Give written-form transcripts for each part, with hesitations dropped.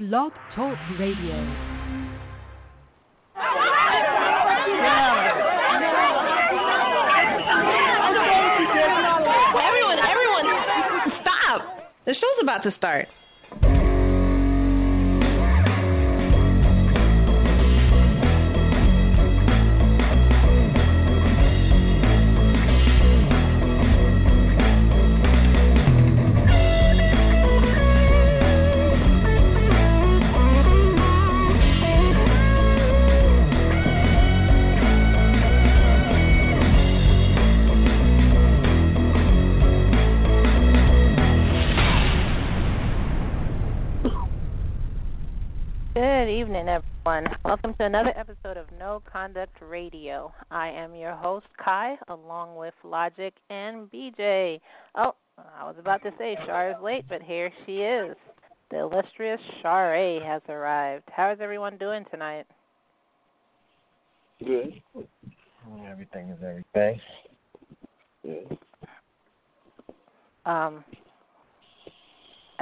Blog Talk Radio. Everyone, stop. The show's about to start. Good evening, everyone. Welcome to another episode of No Conduct Radio. I am your host, Ky, along with Logic and BJ. Oh, I was about to say Char is late, but here she is. The illustrious Char has arrived. How is everyone doing tonight? Good. Everything is everything. Good. I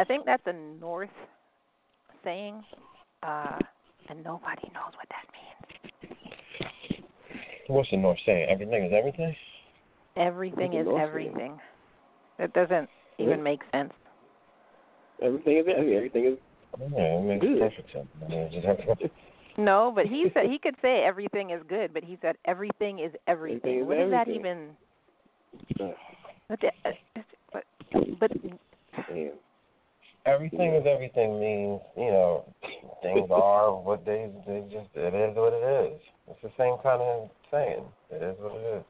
think that's a North saying. And nobody knows what that means. What's the North saying? Everything is everything? Everything is everything. That doesn't even make sense. Everything is yeah, it makes perfect sense. No, but he said he could say everything is good, but he said everything is everything. What is that even? But yeah. Everything is everything means, you know, things are what they just, it is what it is. It's the same kind of saying. It is what it is.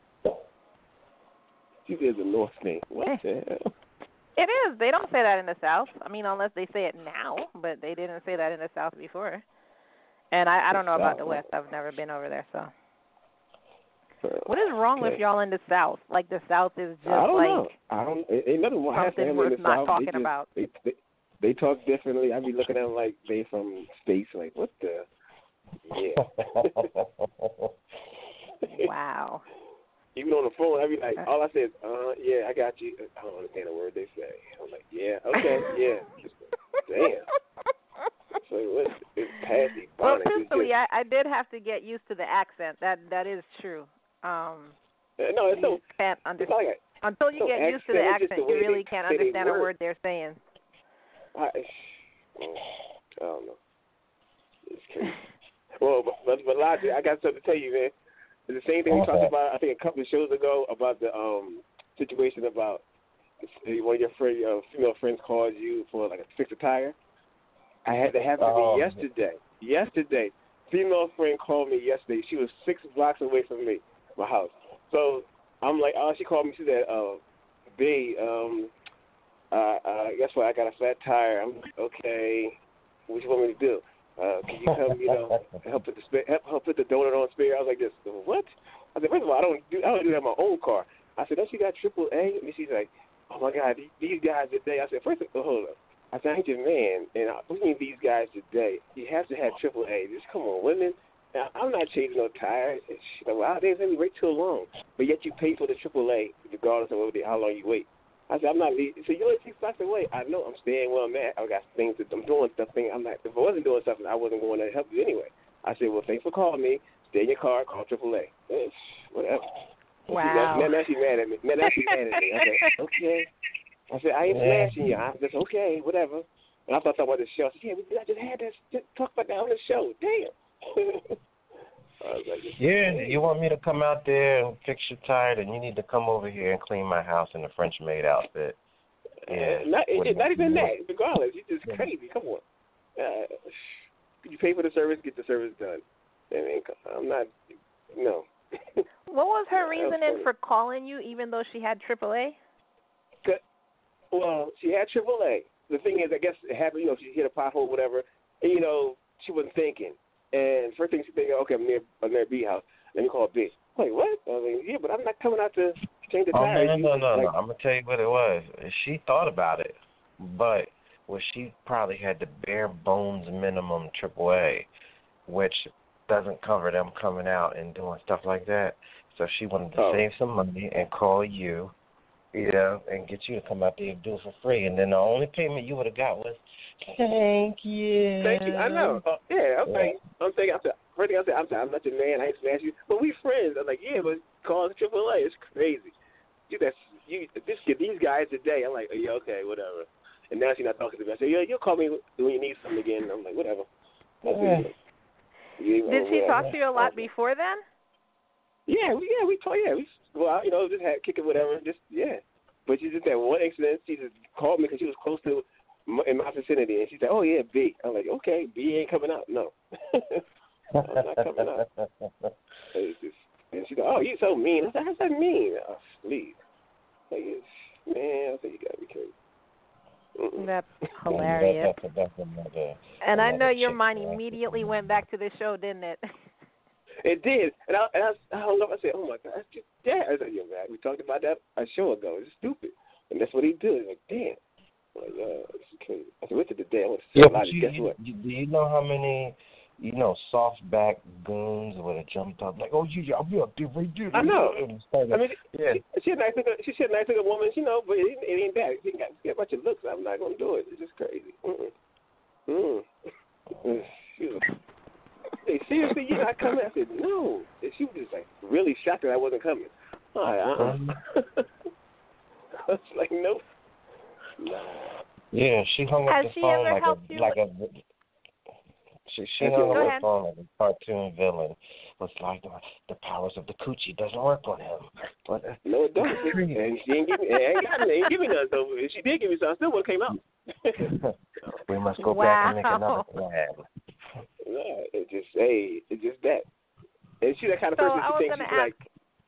You did the North thing. What the hell? It is. They don't say that in the South. I mean, unless they say it now, but they didn't say that in the South before. And I don't know about the West. I've never been over there, so. What is wrong with y'all in the South? Like, the South is just ain't nothing something worth not talking about. They talk differently. I be looking at them like they from states. Like, what the? Yeah. Wow. Even on the phone, I be like, all I say is, yeah, I got you. I don't understand a word they say. I'm like, yeah, okay, yeah. Damn. So it's past the bonnet. Well, truthfully, I did have to get used to the accent. That is true. No, it's so. Can't understand. It's like until you get used to the accent, you really can't understand a word they're saying. I don't know. It's crazy. Well, but Logic, I got something to tell you, man. It's the same thing we talked about, I think, a couple of shows ago about the situation about one of your female friends called you for, like, a fixed attire. I had that happen to me yesterday. Yesterday. Female friend called me yesterday. She was 6 blocks away from me, my house. So I'm like, she called me. She said, babe, guess what? I got a flat tire. I'm like, okay, what you want me to do? Can you come, help put the donut on spare? I was like, this what? I said, first of all, I don't do that in my own car. I said, don't you got triple A? And she's like, oh my God, these guys today. I said, first of all, hold up. I said, I ain't your man, and we need these guys today. You have to have triple A. Just come on, women. Now, I'm not changing no tires. They let me wait too long, but yet you pay for the triple A regardless of how long you wait. I said, I'm not leaving. So you only 6 blocks away. I know I'm staying where I'm at. I got things that I'm doing stuff. If I wasn't doing something, I wasn't going to help you anyway. I said, well, thanks for calling me. Stay in your car. Call AAA. Whatever. Wow. Now she's mad at me. I said, okay. I said, I ain't flashing you. I said, okay, whatever. And I thought something about the show. I said, yeah, I just had this. Just talk about that on the show. Damn. Yeah, you want me to come out there and fix your tire, then you need to come over here and clean my house in a French maid outfit. Yeah, not even that. Regardless, you're just crazy. Come on. You pay for the service, get the service done. I'm not. No. What was her reasoning for calling you, even though she had AAA? Well, she had AAA. The thing is, I guess it happened. You know, she hit a pothole, whatever. And, you know, she wasn't thinking. And first thing she's thinking, okay, I'm near B house. Let me call B. Wait, what? I mean, yeah, but I'm not coming out to change the tires. No. I'm gonna tell you what it was. She thought about it, but she probably had the bare bones minimum AAA, which doesn't cover them coming out and doing stuff like that. So she wanted to save some money and call you Yeah, and get you to come out there and do it for free. And then the only payment you would have got was, thank you. Thank you. I know. I'm thinking, I'm not your man. I ain't smash you. But we friends. I'm like, yeah, but calling AAA is crazy. These guys today. I'm like, yeah, okay, whatever. And now she's not talking to me. I say, yeah, you'll call me when you need something again. And I'm like, whatever. Did she talk to you a lot before then? Yeah, we just had kicking whatever, But she just that one incident, she just called me because she was close to in my vicinity, and she said, "Oh yeah, B." I'm like, "Okay, B ain't coming out, no, I'm not coming out." And she said, "Oh, you so mean." I said, "How's that mean?" I sleep. Like, man, I said, you gotta be kidding. That's hilarious. And I know your mind immediately went back to the show, didn't it? It did. And I hung up. I said, oh, my God, that's your dad. I said, yo, man, we talked about that a show ago. It's stupid. And that's what he did. Like, damn. Like, this is crazy. I said, what's it today? I want to see somebody. Guess what? Do you know how many, softback goons would have jumped up? Like, oh, I'll be up there right there. I know. She's a nice little woman, but it ain't bad. She got a bunch of looks. I'm not going to do it. It's just crazy. Hey, seriously, you're not coming? I said, no. And she was just like really shocked that I wasn't coming. I was like, nope. Yeah, she hung up the phone like a cartoon villain. Was like, the powers of the coochie doesn't work on him. But, no, it doesn't. And she didn't give me none, though. If she did give me some, I still would have came out. We must go back and make another plan. Yeah, it's just that. And she's that kind of person.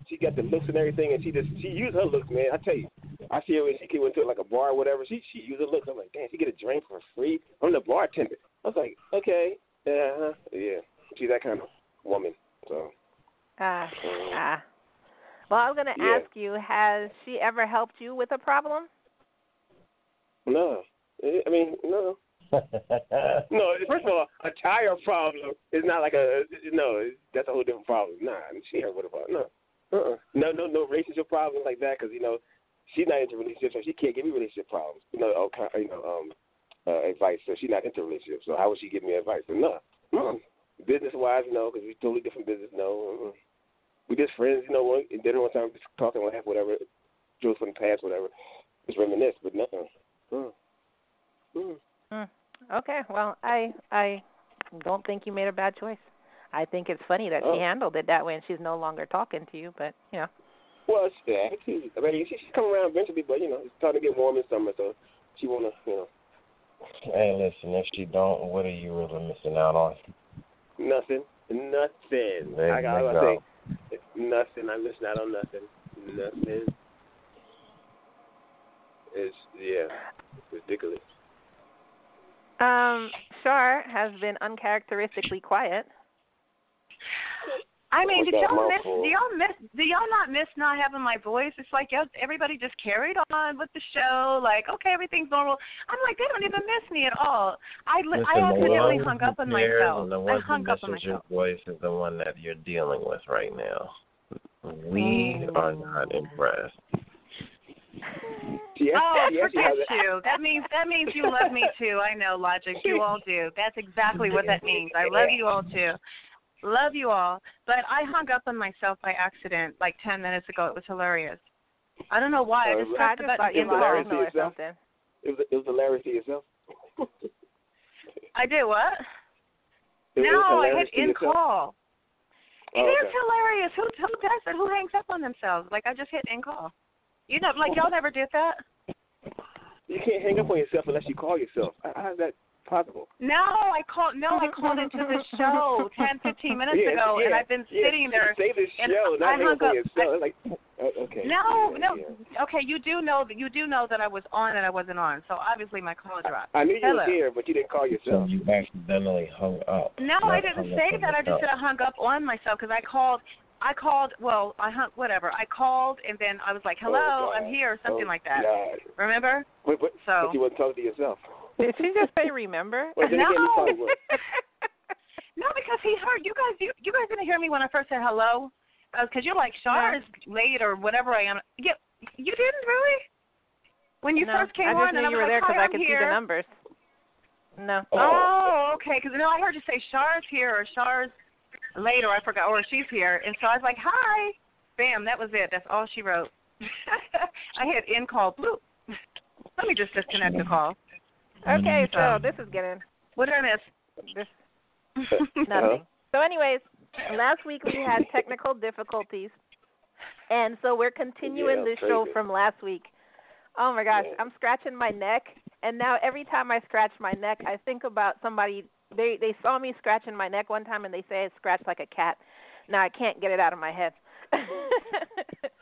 She got the looks and everything, and she used her looks, man. I tell you, I see her when she came into like a bar or whatever. She used her looks. I'm like, damn, she get a drink for free from the bartender. I was like, okay, yeah. She's that kind of woman. So. Well, I was gonna ask you, has she ever helped you with a problem? No, no. No, first of all, a tire problem is not like that's a whole different problem. Nah, she heard what about no relationship problems like that because she's not into relationships, so she can't give me relationship problems. Advice. So she's not into relationships. So how would she give me advice? So, no, business wise, no, because we totally different business. No, we just friends. Dinner one time, just talking, laugh, whatever, jokes from the past, whatever, just reminisce, but nothing. Okay, well, I don't think you made a bad choice. I think it's funny that she handled it that way and she's no longer talking to you, but, Well, she's coming around eventually, but, it's starting to get warm in summer, so she want to, Hey, listen, if she don't, what are you really missing out on? Nothing. Nothing. I'm missing out on nothing. Nothing. It's ridiculous. Char has been uncharacteristically quiet. I mean, do y'all not miss not having my voice? It's like everybody just carried on with the show, like, okay, everything's normal. I'm like, they don't even miss me at all. I accidentally hung up on myself. I hung up on myself. Your voice is the one that you're dealing with right now. We are not impressed. Yes, forget you. That means you love me too. I know, Logic. You all do. That's exactly what that means. I love you all too. Love you all. But I hung up on myself by accident like 10 minutes ago. It was hilarious. I don't know why. I just pressed the button or something. It was hilarious to yourself. I did what? No, I hit in call. It is hilarious. Who does that? Who hangs up on themselves? Like I just hit in call. Y'all never did that? You can't hang up on yourself unless you call yourself. How is that possible? No, I called into the show 10-15 minutes ago, and I've been sitting there. Save the show, not hang up on yourself. Okay, you do know that I was on and I wasn't on, so obviously my call dropped. I knew you were here, but you didn't call yourself. So you accidentally hung up. No, I didn't say that. I just said I hung up on myself because I called, and then I was like, hello, I'm here, or something like that. God. Remember? But you wouldn't talk to yourself. Did she just say remember? No. No, because he heard you guys. You guys didn't hear me when I first said hello, because you're like, Char is late or whatever I am. Yeah, You didn't really? When you first came on, and I was like, hi, I'm here. I just knew you were there because I could see the numbers. No. Oh, okay. Because I heard you say Char's here or Char's later. I forgot. Or she's here. And so I was like, hi. Bam. That was it. That's all she wrote. I had in call. Bloop. Let me just disconnect the call. Okay. So this is getting. What did I miss? Nothing. So anyways, last week we had technical difficulties. And so we're continuing this show from last week. Oh, my gosh. I'm scratching my neck. And now every time I scratch my neck, I think about somebody. They saw me scratching my neck one time, and they say I scratch like a cat. Now I can't get it out of my head.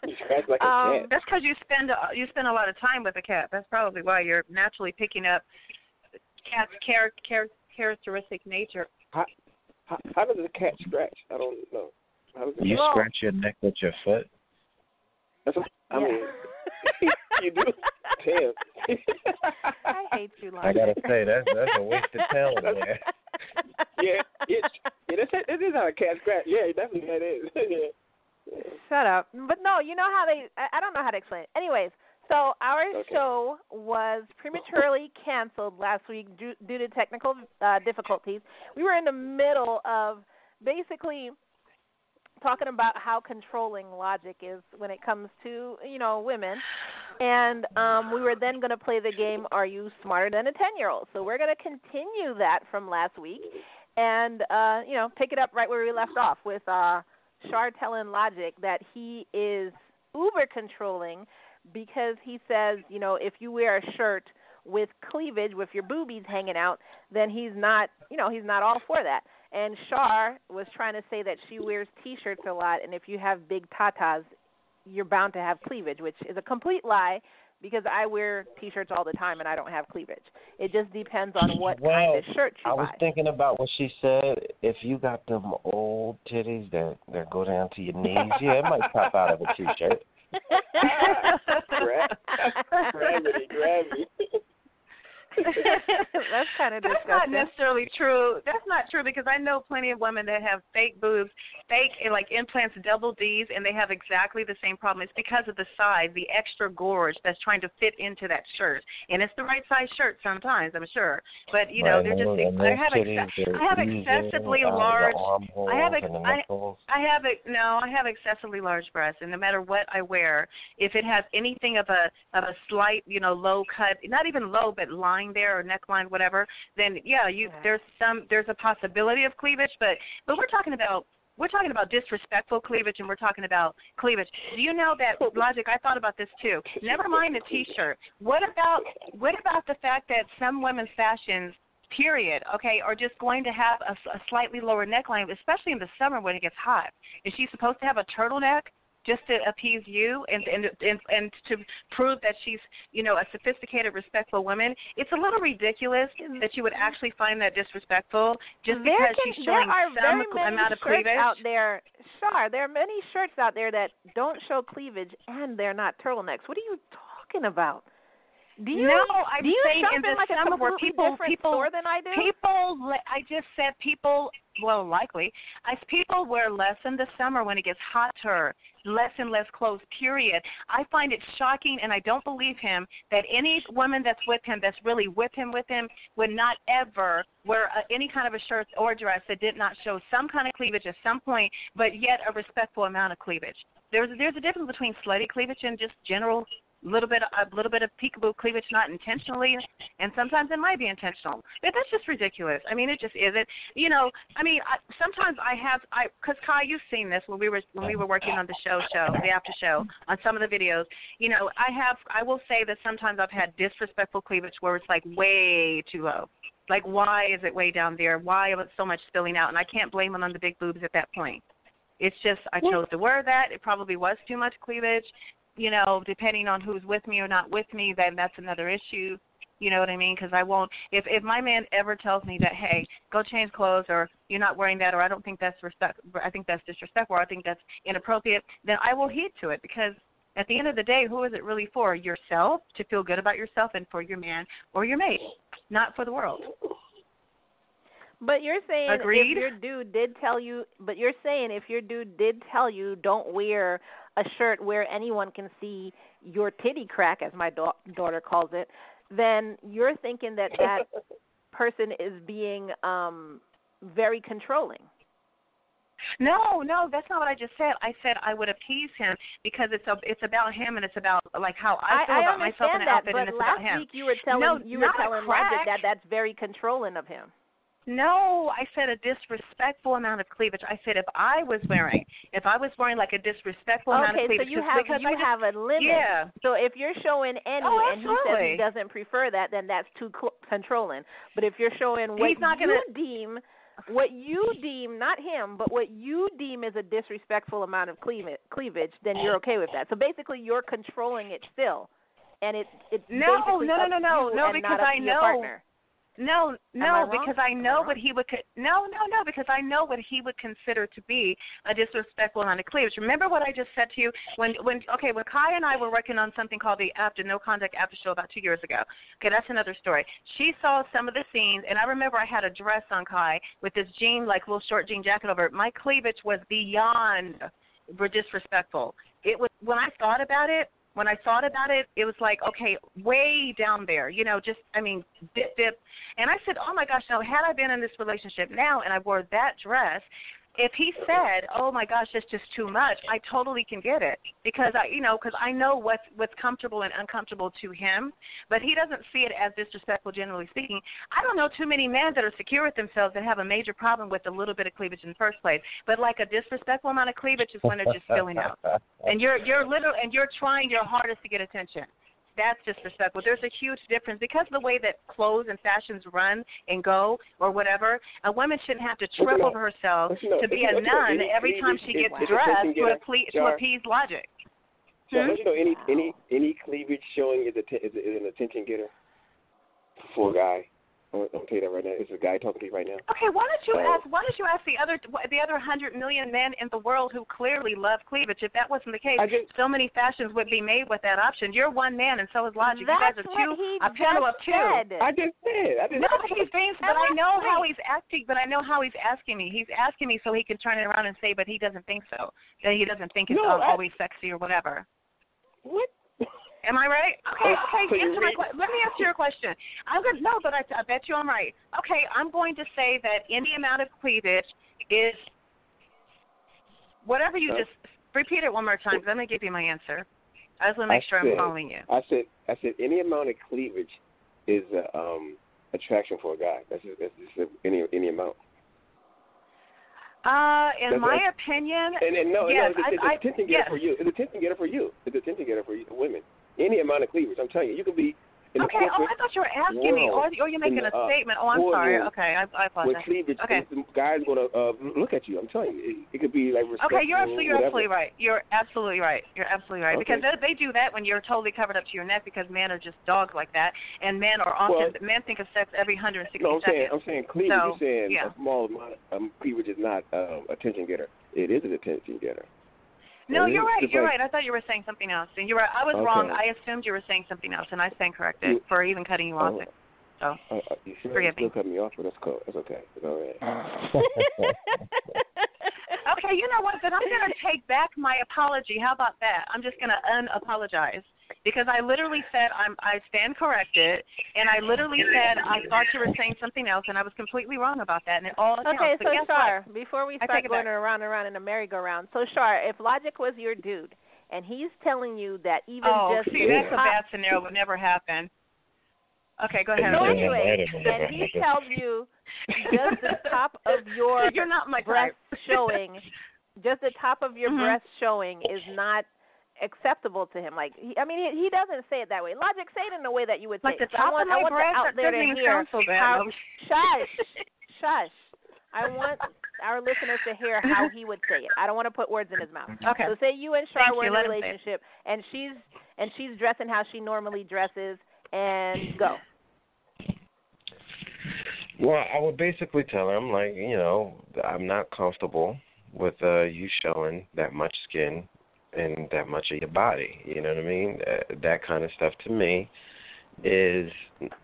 You scratch like a cat. That's because you spend a lot of time with a cat. That's probably why you're naturally picking up cat's characteristic nature. How does a cat scratch? I don't know. You scratch your neck with your foot? That's what I mean. You do. Damn. I hate you, Logic. I gotta say that's a waste of talent there. Yeah, it is how a cat scratch. Yeah, definitely that is. Yeah. Shut up. But no, you know how I don't know how to explain it. Anyways, so our show was prematurely canceled last week due to technical difficulties. We were in the middle of basically talking about how controlling Logic is when it comes to, women. And we were then going to play the game, Are You Smarter Than a 10-Year-Old? So we're going to continue that from last week and, pick it up right where we left off with Char telling Logic that he is uber controlling because he says, if you wear a shirt with cleavage, with your boobies hanging out, then he's not all for that. And Char was trying to say that she wears T-shirts a lot, and if you have big tatas, you're bound to have cleavage, which is a complete lie because I wear T-shirts all the time and I don't have cleavage. It just depends on what kind of shirt you buy. I was thinking about what she said. If you got them old titties that go down to your knees, it might pop out of a T-shirt. Gravity. That's kind of disgusting. That's not necessarily true. That's not true because I know plenty of women that have fake boobs, fake like implants, double Ds, and they have exactly the same problem. It's because of the size, the extra gorge that's trying to fit into that shirt, and it's the right size shirt sometimes, I'm sure. But I have excessively large breasts, and no matter what I wear, if it has anything of a slight low cut, not even low but line there or neckline, whatever, then there's a possibility of cleavage, but we're talking about disrespectful cleavage, and we're talking about cleavage. Do you know that, Logic, I thought about this too. Never mind the T-shirt. What about the fact that some women's fashions, period, are just going to have a slightly lower neckline, especially in the summer when it gets hot? Is she supposed to have a turtleneck just to appease you and to prove that she's, a sophisticated, respectful woman? It's a little ridiculous that you would actually find that disrespectful just because she's showing some amount of cleavage. There are many shirts out there that don't show cleavage and they're not turtlenecks. What are you talking about? People wear less in the summer when it gets hotter, less and less clothes, period. I find it shocking, and I don't believe him, that any woman that's with him, that's really with him, would not ever wear any kind of a shirt or dress that did not show some kind of cleavage at some point, but yet a respectful amount of cleavage. There's a difference between slutty cleavage and just general a little bit of peekaboo cleavage, not intentionally, and sometimes it might be intentional. But that's just ridiculous. I mean, it just isn't. Sometimes because Ky, you've seen this when we were working on the show, the after show, on some of the videos. I will say that sometimes I've had disrespectful cleavage where it's like way too low. Like, why is it way down there? Why was so much spilling out? And I can't blame it on the big boobs at that point. It's just I chose to wear that. It probably was too much cleavage. Depending on who's with me or not with me, then that's another issue. You know what I mean? Because I won't. If my man ever tells me that, hey, go change clothes, or you're not wearing that, or I don't think that's I think that's disrespectful, or I think that's inappropriate, then I will heed to it. Because at the end of the day, who is it really for? Yourself, to feel good about yourself, and for your man or your mate, not for the world. But you're saying if your dude did tell you, don't wear a shirt where anyone can see your titty crack, as my daughter calls it, then you're thinking that that person is being very controlling. No, that's not what I just said. I said I would appease him because it's about him and it's about like how I feel about myself in an outfit and it's about him. Last week you were telling Logic that that's very controlling of him. No, I said a disrespectful amount of cleavage. I said if I was wearing like a disrespectful amount of cleavage. Okay, so you have a limit. Yeah. So if you're showing any and he says he doesn't prefer that, then that's too controlling. But if you're showing what you deem, not him, but what you deem is a disrespectful amount of cleavage, then you're okay with that. So basically you're controlling it still. And it's because I know what he would consider to be a disrespectful amount of cleavage. Remember what I just said to you when Ky and I were working on something called the No Conduct After Show about 2 years ago. Okay, that's another story. She saw some of the scenes, and I remember I had a dress on Ky with this jean, like little short jean jacket over it. My cleavage was beyond disrespectful. It was when I thought about it, it was like, okay, way down there, dip. And I said, oh, my gosh, now, had I been in this relationship now and I wore that dress, if he said, oh, my gosh, that's just too much, I totally can get it because I know what's comfortable and uncomfortable to him, but he doesn't see it as disrespectful, generally speaking. I don't know too many men that are secure with themselves that have a major problem with a little bit of cleavage in the first place, but like a disrespectful amount of cleavage is when they're just filling out. And you're trying your hardest to get attention. That's disrespectful. There's a huge difference because of the way that clothes and fashions run and go or whatever. A woman shouldn't have to trip over herself to be a nun every time she gets dressed to appease Logic. Char, don't you know any cleavage showing is an attention getter for a guy? I'm going to tell you that right now. It's a guy talking to you right now. Okay, why don't you ask the other 100 million men in the world who clearly love cleavage? If that wasn't the case, so many fashions would be made with that option. You're one man, and so is Logic. That's a panel of two. I know how he's asking me. He's asking me so he can turn it around and say, but he doesn't think so. That he doesn't think it's always sexy or whatever. What? Am I right? Okay. Let me answer your question. I bet you I'm right. Okay, I'm going to say that any amount of cleavage is whatever you just repeat it one more time because I'm going to give you my answer. I just want to make sure I'm following you. I said any amount of cleavage is attraction for a guy. That's just any amount. In my opinion, it's a tempting getter for you. It's a tempting getter for you, women. Any amount of cleavage, I'm telling you, you could be. I thought you were asking me, or you're making a statement. Oh, I'm sorry. Okay, I apologize. With cleavage, the guy's going to look at you. I'm telling you, it could be like. Okay, you're absolutely right. Okay. Because they do that when you're totally covered up to your neck, because men are just dogs like that, and men are often men think of sex every 160 seconds. I'm saying cleavage. So, you're saying a small amount of cleavage is not attention getter. It is an attention getter. No, you're right. You're right. I thought you were saying something else, and you were. I was wrong. I assumed you were saying something else, and I stand corrected for even cutting you off. You should have still cut me off, but that's cool. That's okay. It's all right. Okay, you know what? Then I'm going to take back my apology. How about that? I'm just going to unapologize because I literally said I stand corrected, and I literally said I thought you were saying something else, and I was completely wrong about that. And it all accounts. Okay, so Char, before we start going around and around in a merry-go-round, so Char, if Logic was your dude and he's telling you that that's a bad scenario. Would never happen. Okay, go ahead. So anyway, and he tells you just the top of your breast showing, breast showing is not acceptable to him. Like, he doesn't say it that way. Logic, say it in a way that you would say. Like the top of my breast, out there to hear. Shush. I want our listeners to hear how he would say it. I don't want to put words in his mouth. Okay. So say you and Char were in a relationship, and she's dressing how she normally dresses. And go. Well, I would basically tell her, I'm like, I'm not comfortable with you showing that much skin and that much of your body. You know what I mean? That kind of stuff to me is,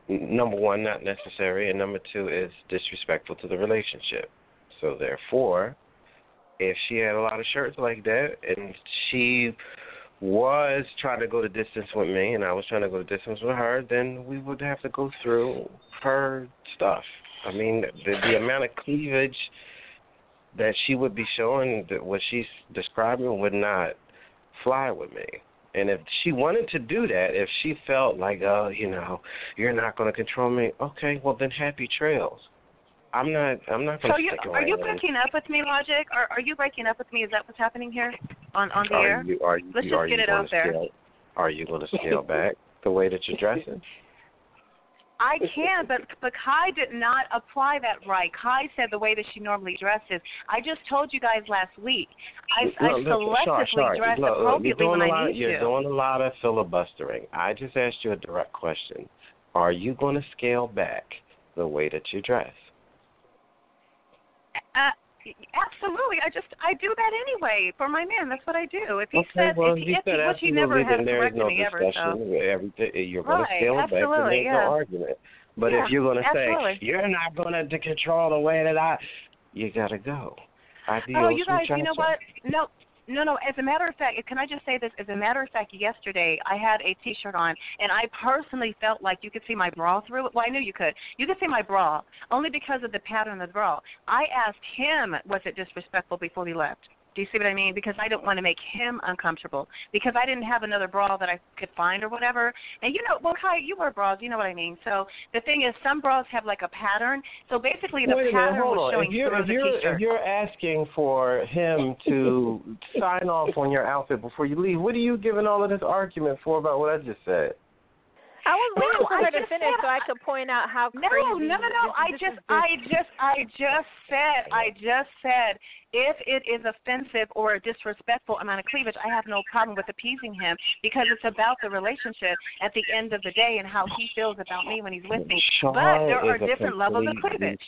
number one, not necessary, and number two, is disrespectful to the relationship. So, therefore, if she had a lot of shirts like that, and she was trying to go the distance with me, and I was trying to go the distance with her, then we would have to go through her stuff. I mean, the amount of cleavage that she would be showing, that what she's describing, would not fly with me. And if she wanted to do that, if she felt like, oh, you know, you're not going to control me, okay, well, then happy trails. I'm not going to stick around. Are you breaking up with me, Logic? Are you breaking up with me? Is that what's happening here on the air? Let's just get it out there. Are you going to scale back the way that you're dressing? I can, but Ky did not apply that right. Ky said the way that she normally dresses. I just told you guys last week. I selectively dress appropriately when I need to. You're doing a lot of filibustering. I just asked you a direct question. Are you going to scale back the way that you dress? Absolutely. I do that anyway for my man. That's what I do. If he said he never has corrected me ever. You're going to scale back and make no argument. But if you're going to say, you're not going to control the way that you got to go. Oh, you guys, you know what? No. As a matter of fact, can I just say this? As a matter of fact, yesterday I had a T-shirt on, and I personally felt like you could see my bra through it. Well, I knew you could. You could see my bra only because of the pattern of the bra. I asked him, was it disrespectful before we left? Do you see what I mean? Because I don't want to make him uncomfortable because I didn't have another bra that I could find or whatever. And, you know, well, Ky, you wear bras. You know what I mean. So the thing is, some bras have like a pattern. So basically the pattern was showing through the T-shirt. If you're asking for him to sign off on your outfit before you leave, what are you giving all of this argument for about what I just said? I was waiting for her to finish so I could point out how crazy. No. I just said if it is offensive or a disrespectful amount of cleavage, I have no problem with appeasing him because it's about the relationship at the end of the day and how he feels about me when he's with me. But there are different levels of cleavage.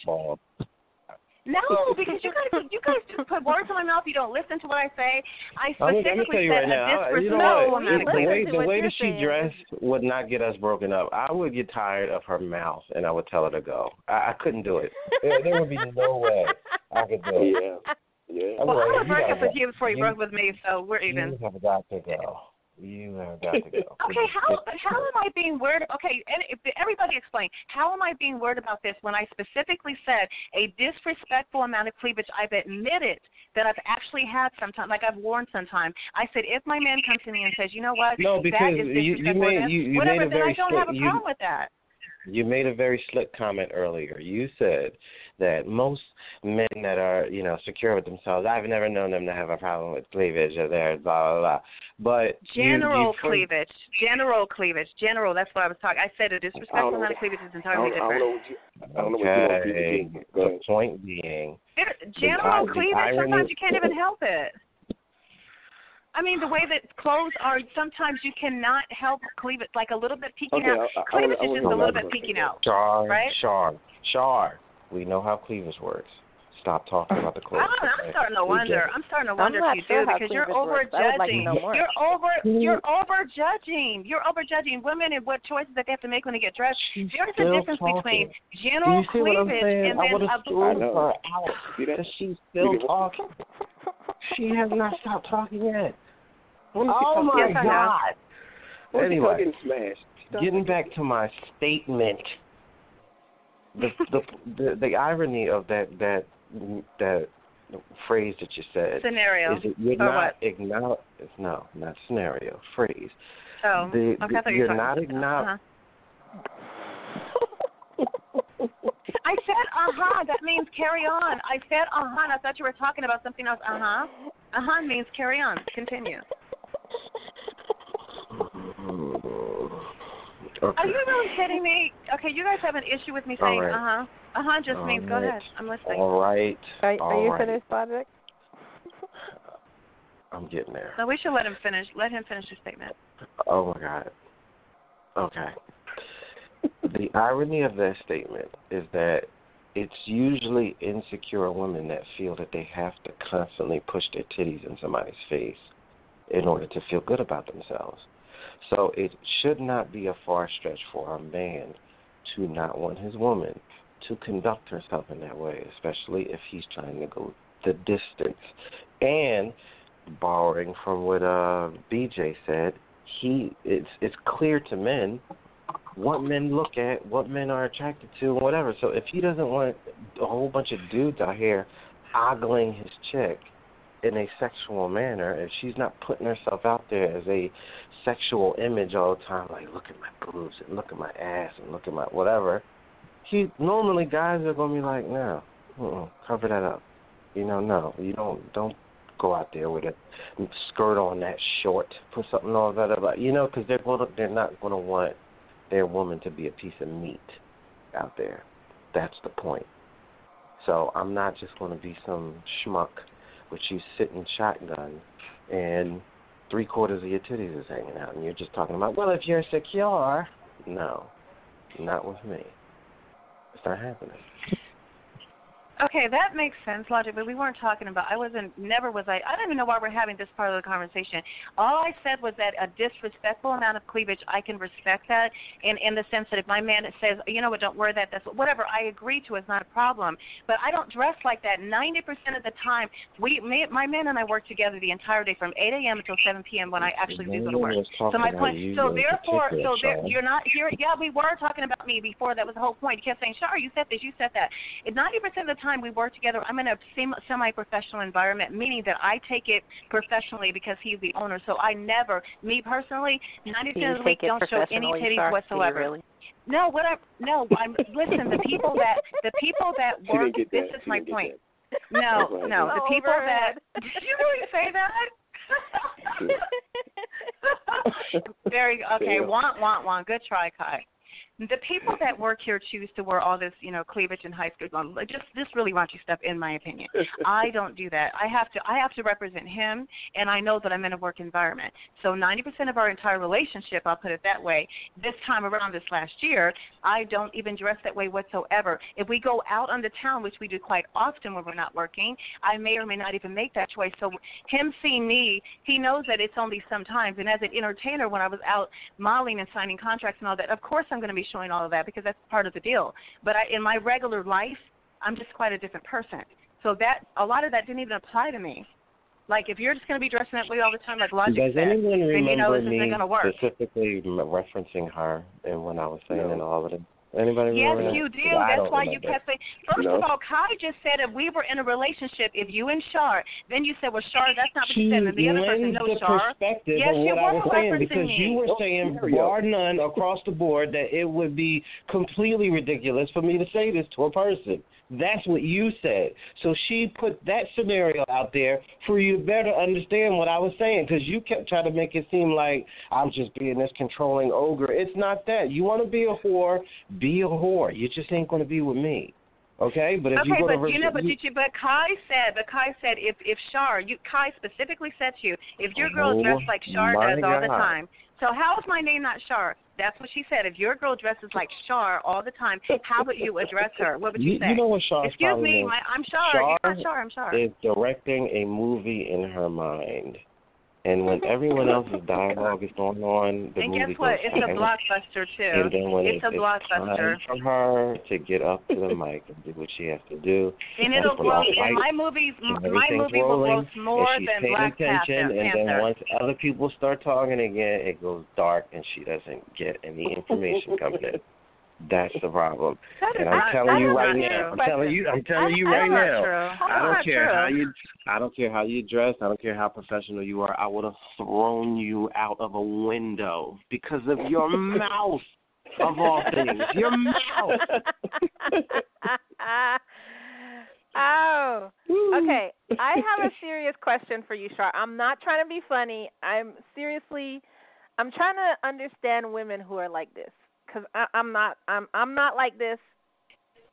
No, because you guys just put words in my mouth. You don't listen to what I say. I specifically said a disrespectful amount of cleavage. The way that she dressed would not get us broken up. I would get tired of her mouth, and I would tell her to go. I couldn't do it. There would be no way I could do it. Yeah. Well, I would break up with you before you broke with me, so we're even. You have got to go. You have got to go. Okay, how am I being weird? Okay, everybody explain. How am I being weird about this when I specifically said a disrespectful amount of cleavage? I've admitted that I've actually had sometimes, like I've worn sometimes. I said if my man comes to me and says, you know what, no, because that is disrespectful, then I don't have a problem with that. You made a very slick comment earlier. You said that most men that are, you know, secure with themselves, I've never known them to have a problem with cleavage or their blah, blah, blah. But General cleavage. That's what I was talking. I said a disrespectful amount of cleavage is entirely different. I don't know what the point being. General cleavage, sometimes you can't even help it. I mean, the way that clothes are, sometimes you cannot help cleavage, like a little bit peeking out. Cleavage is just a little bit peeking out, right? Char, we know how cleavage works. Stop talking about the clothes. I'm starting to wonder if you do, because you're overjudging. Like You're overjudging women and what choices that they have to make when they get dressed. There's a difference between general cleavage and then a blue. She's still talking. She has not stopped talking yet. Oh, my God. Anyway, getting back to my statement, the irony of that phrase that you said. Scenario. Is that you're not acknowledging. No, not scenario. Phrase. Oh, okay. You're not acknowledging. I said, uh-huh. That means carry on. I said, uh-huh, and I thought you were talking about something else. Uh-huh. Uh-huh means carry on. Continue. Okay. Are you really kidding me? Okay, you guys have an issue with me saying right. Uh-huh. Uh-huh just all means right. Go ahead. I'm listening. All right. Are you finished, Logic? I'm getting there. No, we should let him finish. Let him finish his statement. Oh, my God. Okay. The irony of that statement is that it's usually insecure women that feel that they have to constantly push their titties in somebody's face in order to feel good about themselves. So it should not be a far stretch for a man to not want his woman to conduct herself in that way, especially if he's trying to go the distance. And borrowing from what BJ said, it's clear to men what men look at, what men are attracted to, whatever. So if he doesn't want a whole bunch of dudes out here ogling his chick in a sexual manner, if she's not putting herself out there as a sexual image all the time, like look at my boobs and look at my ass and look at my whatever, normally guys are going to be like, no, cover that up. You know, no, you don't go out there with a skirt on that short, put something all that about, you know, because they're not going to want their woman to be a piece of meat out there. That's the point. So I'm not just going to be some schmuck with you sitting shotgun and 3/4 of your titties is hanging out and you're just talking about, well, if you're secure. No, not with me. It's not happening. Okay, that makes sense, Logic, but we weren't talking about, I don't even know why we're having this part of the conversation. All I said was that a disrespectful amount of cleavage, I can respect that in the sense that if my man says, you know what, don't wear that, that's whatever, I agree to, it's not a problem. But I don't dress like that 90% of the time. My man and I work together the entire day from 8 a.m. until 7 p.m. when I actually do go to work. So my point, you're not here, yeah, we were talking about me before, that was the whole point. You kept saying, Char, you said this, you said that. 90% of the time we work together, I'm in a semi-professional environment, meaning that I take it professionally because he's the owner. So I never, me personally, 90% of the week don't show any titties whatsoever. Really? No, whatever. No, listen. The people that work. This is my point. No. The people that. Did you really say that? Very okay. Want. Good try, Ky. The people that work here choose to wear all this, cleavage and high school, just really raunchy stuff, in my opinion. I don't do that. I have to represent him, and I know that I'm in a work environment. So 90% of our entire relationship, I'll put it that way, this time around, this last year, I don't even dress that way whatsoever. If we go out on the town, which we do quite often when we're not working, I may or may not even make that choice. So him seeing me, he knows that it's only sometimes. And as an entertainer, when I was out modeling and signing contracts and all that, of course I'm going to be showing all of that because that's part of the deal. But in my regular life, I'm just quite a different person. So that a lot of that didn't even apply to me. Like if you're just going to be dressing that way all the time, like Logic said, then this isn't going to work. Specifically referencing her and when I was saying and all of it. Anybody remember? Yes, you do. That's why you kept saying. First of all, Ky just said if we were in a relationship, if you and Char, then you said, well, Char, that's not what you said. And the other person knows Char. Yes, you were referencing me. Because you were saying, bar none, across the board, that it would be completely ridiculous for me to say this to a person. That's what you said. So she put that scenario out there for you to better understand what I was saying, because you kept trying to make it seem like I'm just being this controlling ogre. It's not that. You want to be a whore, be a whore. You just ain't going to be with me. Okay, but if okay, you go but to you know, but did you? But Ky said, if Char, Ky specifically said to you, if your girl dressed like Char does all the time, so how is my name not Char? That's what she said. If your girl dresses like Char all the time, how would you address her? What would you say? You know what Char's excuse me, I'm Char. You're not Char. I'm Char. Is directing a movie in her mind. And when everyone else's dialogue is going on, the movie goes on. It's a blockbuster, too. And then when it's a blockbuster. Time for her to get up to the mic and do what she has to do. And it'll grow. And my movie will grow more than Black Panther. And then once other people start talking again, it goes dark and she doesn't get any information coming in. That's the problem. And I'm telling you right now. I'm telling you right now. I don't care how you dress. I don't care how professional you are. I would have thrown you out of a window because of your mouth, of all things. Your mouth. Oh. Okay. I have a serious question for you, Char. I'm not trying to be funny. I'm trying to understand women who are like this. Because I'm not like this.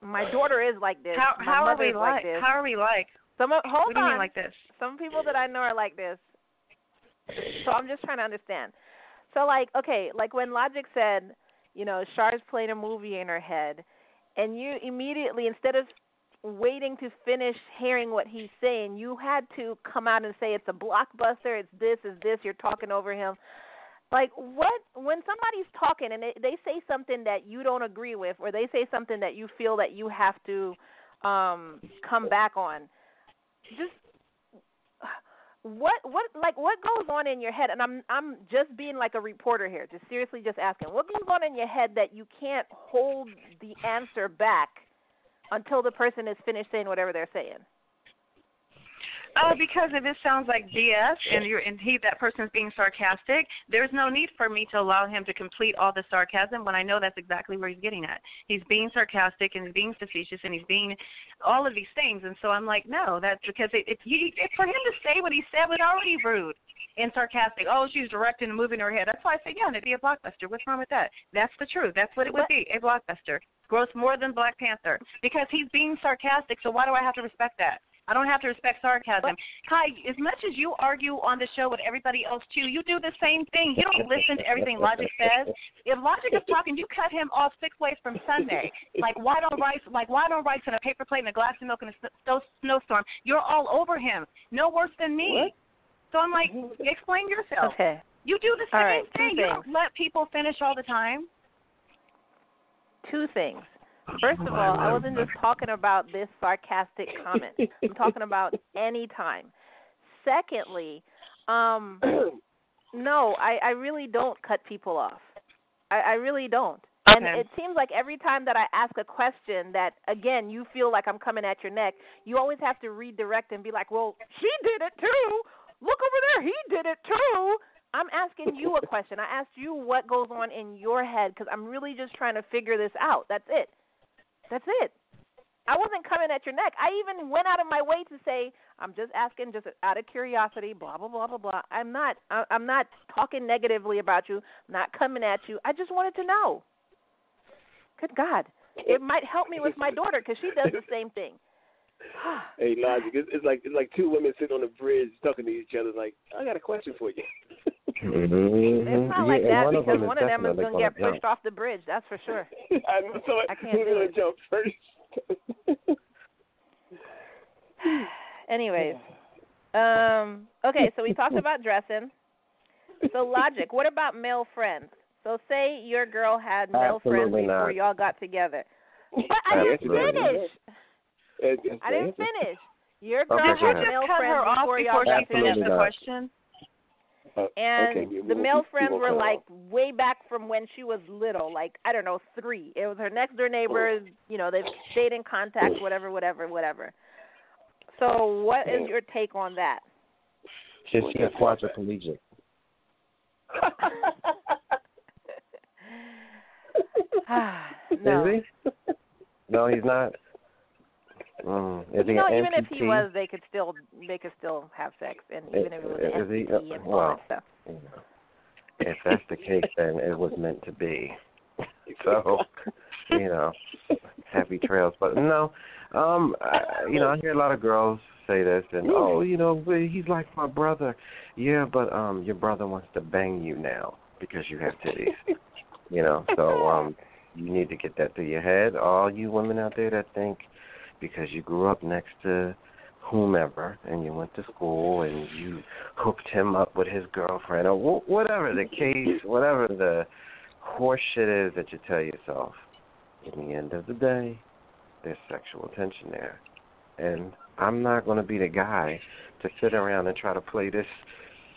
My daughter is like this. How are we like this? How are we like? Hold on. Like this? Some people that I know are like this. So I'm just trying to understand. So like when Logic said, Char's playing a movie in her head, and you immediately, instead of waiting to finish hearing what he's saying, you had to come out and say it's a blockbuster. It's this. You're talking over him. Like, when somebody's talking and they say something that you don't agree with, or they say something that you feel that you have to come back on, just what goes on in your head? And I'm just being like a reporter here, just seriously just asking, what goes on in your head that you can't hold the answer back until the person is finished saying whatever they're saying? Because if it sounds like BS and that person's being sarcastic, there's no need for me to allow him to complete all the sarcasm when I know that's exactly where he's getting at. He's being sarcastic and he's being facetious and he's being all of these things. And so I'm like, no, that's because for him to say what he said was already rude and sarcastic. Oh, she's directing and moving her head. That's why I said, yeah, it'd be a blockbuster. What's wrong with that? That's the truth. That's what it would be, a blockbuster. Grossed more than Black Panther because he's being sarcastic, so why do I have to respect that? I don't have to respect sarcasm. Ky, as much as you argue on the show with everybody else, too, you do the same thing. You don't listen to everything Logic says. If Logic is talking, you cut him off 6 ways from Sunday. Like, why don't rice in a paper plate and a glass of milk in a snowstorm? You're all over him. No worse than me. What? So I'm like, explain yourself. Okay. You do the same thing. You don't let people finish all the time. 2 things. First of all, I wasn't just talking about this sarcastic comment. I'm talking about any time. Secondly, no, I really don't cut people off. I really don't. Okay. And it seems like every time that I ask a question that, again, you feel like I'm coming at your neck, you always have to redirect and be like, well, she did it too. Look over there. He did it too. I'm asking you a question. I asked you what goes on in your head because I'm really just trying to figure this out. That's it. That's it. I wasn't coming at your neck. I even went out of my way to say, I'm just asking, just out of curiosity, blah, blah, blah, blah, blah. I'm not talking negatively about you, not coming at you. I just wanted to know. Good God. It might help me with my daughter because she does the same thing. Hey, Logic, it's like 2 women sitting on a bridge talking to each other like, I got a question for you. It's not like that because one of them is going to get pushed off the bridge. That's for sure. I can't do it. Jump first. Anyways, okay, so we talked about dressing. So Logic, what about male friends? So say your girl had male friends before y'all got together. But I didn't finish. I didn't finish. Your girl had male friends before y'all got together. The question. And the male friends were like way back from when she was little, like, I don't know, 3. It was her next door neighbors, you know, they've stayed in contact, whatever. So what is your take on that? Is she a quadriplegic? No. Is he? No, he's not. No, even if he was, they could still have sex, and even if it was an NPT and all that stuff. You know, if that's the case, then it was meant to be. So, you know, happy trails. But no, you know, I hear a lot of girls say this, and oh, you know, he's like my brother. Yeah, but your brother wants to bang you now because you have titties. You know, so you need to get that through your head. All you women out there that think. Because you grew up next to whomever, and you went to school, and you hooked him up with his girlfriend, or whatever the case, whatever the horseshit is that you tell yourself. In the end of the day, there's sexual tension there, and I'm not going to be the guy to sit around and try to play this,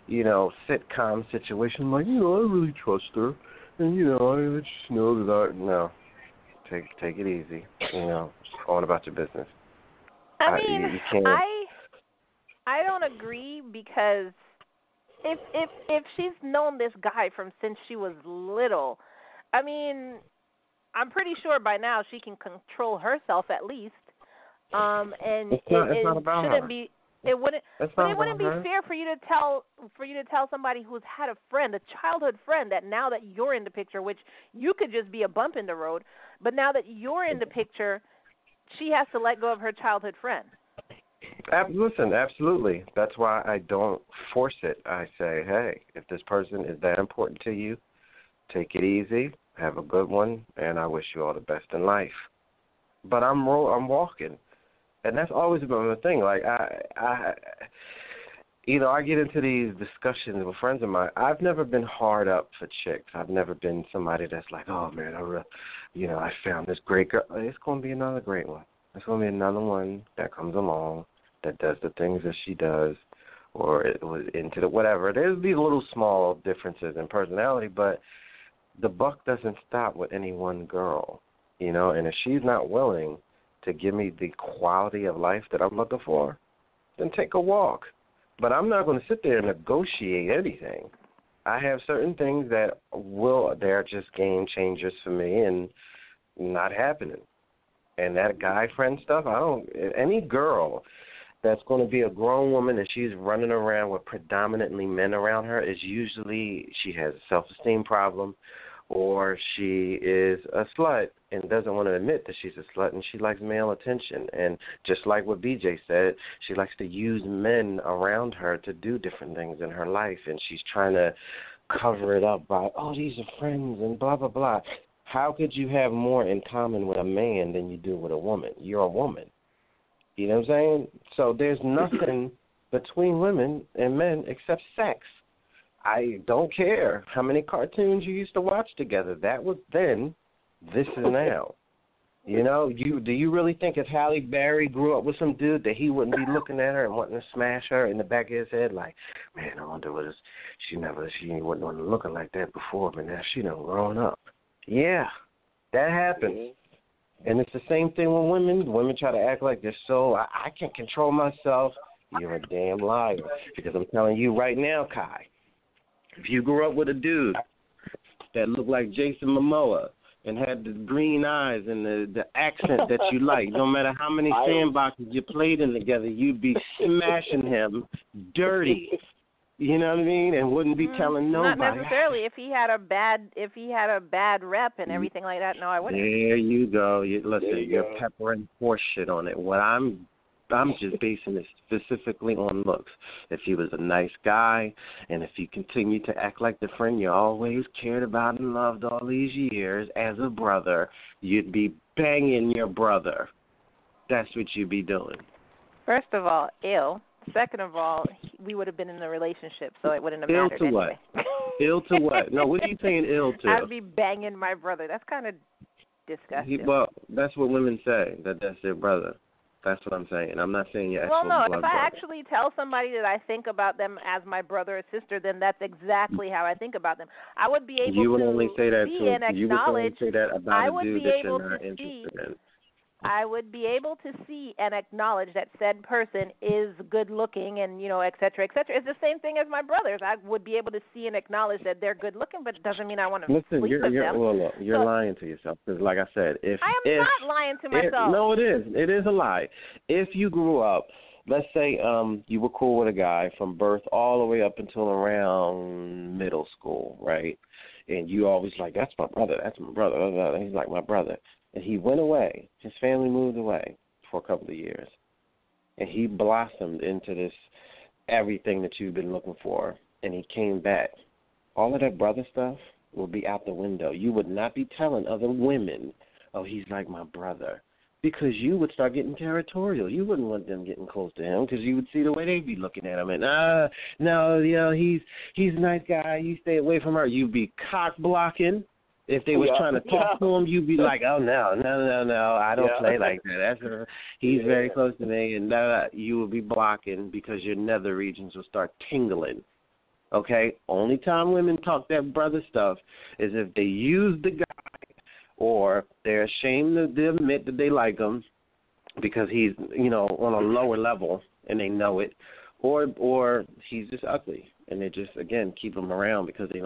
you know, sitcom situation like, you know, I really trust her, and you know, I just know that I no. Take it easy, you know. All about your business. I mean, I don't agree because if she's known this guy from since she was little, I mean, I'm pretty sure by now she can control herself at least. And it wouldn't be fair for you to tell somebody who's had a friend, a childhood friend, that now that you're in the picture, which you could just be a bump in the road, but now that you're in the picture, she has to let go of her childhood friend. Listen, absolutely. That's why I don't force it. I say, hey, if this person is that important to you, take it easy, have a good one, and I wish you all the best in life. But I'm walking. And that's always been the thing. Like, I get into these discussions with friends of mine. I've never been hard up for chicks. I've never been somebody that's like, oh, man, I found this great girl. It's going to be another great one. It's going to be another one that comes along that does the things that she does, or it was into the whatever. There's these little small differences in personality, but the buck doesn't stop with any one girl, you know. And if she's not willing to give me the quality of life that I'm looking for, then take a walk. But I'm not going to sit there and negotiate anything. I have certain things that they're just game changers for me and not happening. And that guy friend stuff, any girl that's going to be a grown woman and she's running around with predominantly men around her is usually she has a self-esteem problem, or she is a slut and doesn't want to admit that she's a slut, and she likes male attention. And just like what BJ said, she likes to use men around her to do different things in her life, and she's trying to cover it up by, oh, these are friends and blah, blah, blah. How could you have more in common with a man than you do with a woman? You're a woman. You know what I'm saying? So there's nothing between women and men except sex. I don't care how many cartoons you used to watch together. That was then. This is now. You know, do you really think if Halle Berry grew up with some dude that he wouldn't be looking at her and wanting to smash her in the back of his head like, man, I wonder what is, she wasn't on looking like that before, but now she done grown up. Yeah, that happens. And it's the same thing with women. Women try to act like they're so, I can't control myself. You're a damn liar, because I'm telling you right now, Ky, if you grew up with a dude that looked like Jason Momoa and had the green eyes and the accent that you like, no matter how many sandboxes you played in together, you'd be smashing him dirty. You know what I mean? And wouldn't be telling nobody. Not necessarily. If he had a bad rep and everything like that, no, I wouldn't. There you go. You're peppering horse shit on it. What I'm just basing this specifically on looks. If he was a nice guy, and if you continue to act like the friend you always cared about and loved all these years as a brother, you'd be banging your brother. That's what you'd be doing. First of all, ew. Second of all, we would have been in a relationship, so it wouldn't have mattered anyway. Ill to what? No, what are you saying ill to? I'd be banging my brother. That's kind of disgusting. Well, that's what women say, that that's their brother. That's what I'm saying. I'm not saying your actual blood brother. Well, no, if I actually tell somebody that I think about them as my brother or sister, then that's exactly how I think about them. I would be able I would be able to see and acknowledge that said person is good looking and, you know, et cetera, et cetera. It's the same thing as my brothers. I would be able to see and acknowledge that they're good looking, but it doesn't mean I want to sleep with them. Well, look, you're lying to yourself, because like I said, I am not lying to myself. No, it is. It is a lie. If you grew up, let's say you were cool with a guy from birth all the way up until around middle school, right? And you always like, that's my brother. He's like my brother. And he went away. His family moved away for a couple of years. And he blossomed into this everything that you've been looking for. And he came back. All of that brother stuff will be out the window. You would not be telling other women, oh, he's like my brother, because you would start getting territorial. You wouldn't want them getting close to him, because you would see the way they'd be looking at him. And, no, you know, he's a nice guy. You stay away from her. You'd be cock-blocking. If they was trying to talk to him, you'd be like, oh, no, I don't play like that. He's very close to me, and you will be blocking, because your nether regions will start tingling, okay? Only time women talk that brother stuff is if they use the guy, or they're ashamed to admit that they like him because he's, you know, on a lower level, and they know it, or he's just ugly, and they just, again, keep him around because they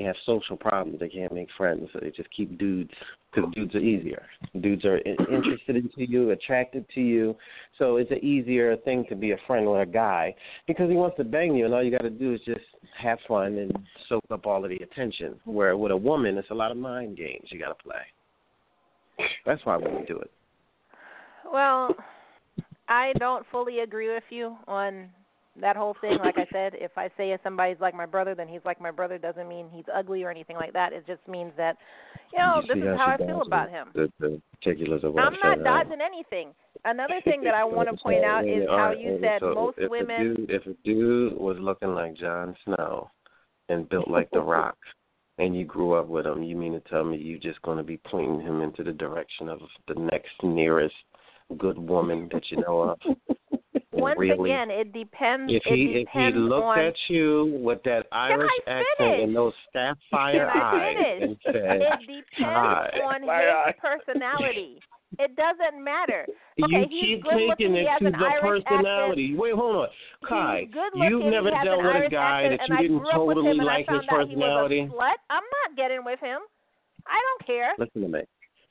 have social problems. They can't make friends, so they just keep dudes, because dudes are easier. Dudes are interested in you, attracted to you, so it's an easier thing to be a friend with a guy, because he wants to bang you, and all you got to do is just have fun and soak up all of the attention, where with a woman, it's a lot of mind games you got to play. That's why women do it. Well, I don't fully agree with you on that whole thing. Like I said, if I say somebody's like my brother, then he's like my brother, doesn't mean he's ugly or anything like that. It just means that, you know, this is how I feel about him. The particulars of what I'm not dodging anything. Another thing that I want to point out is how you said most women... If a dude was looking like Jon Snow and built like The Rock, and you grew up with him, you mean to tell me you're just going to be pointing him into the direction of the next nearest good woman that you know of? once really. Again, it depends. If he looked at you with that Irish accent and those sapphire eyes and said, "It depends on his personality." It doesn't matter. Okay, you keep thinking it's the personality. Wait, hold on. Kai, you've never dealt with a guy that you didn't totally like his personality? I'm not getting with him. I don't care. Listen to me.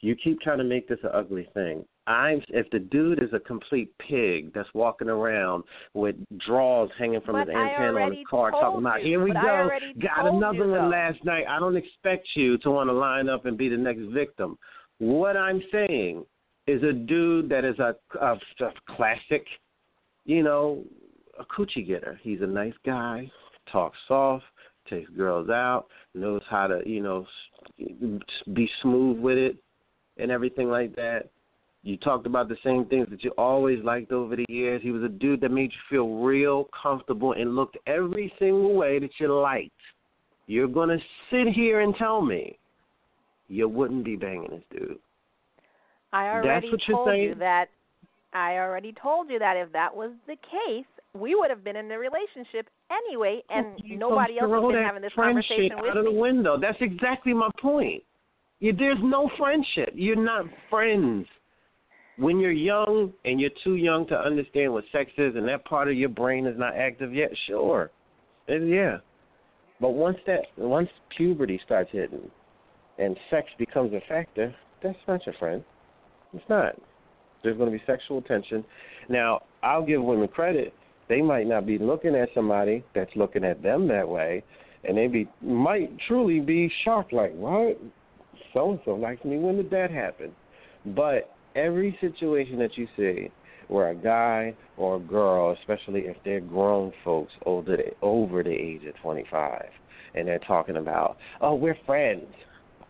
You keep trying to make this an ugly thing. If the dude is a complete pig that's walking around with drawers hanging from his antenna on his car talking about, here we go, got another one last night. I don't expect you to want to line up and be the next victim. What I'm saying is a dude that is a classic, a coochie getter. He's a nice guy, talks soft, takes girls out, knows how to, be smooth with it and everything like that. You talked about the same things that you always liked over the years. He was a dude that made you feel real comfortable and looked every single way that you liked. You're going to sit here and tell me you wouldn't be banging this dude. I already told you that if that was the case, we would have been in the relationship anyway, and nobody else would have been having this conversation with me. Out of the window. That's exactly my point. There's no friendship. You're not friends. When you're young and you're too young to understand what sex is and that part of your brain is not active yet, sure. But once puberty starts hitting and sex becomes a factor, that's not your friend. It's not. There's going to be sexual tension. Now, I'll give women credit. They might not be looking at somebody that's looking at them that way, and they might truly be shocked, like, what? So-and-so likes me. When did that happen? But every situation that you see where a guy or a girl, especially if they're grown folks over the age of 25, and they're talking about, oh, we're friends,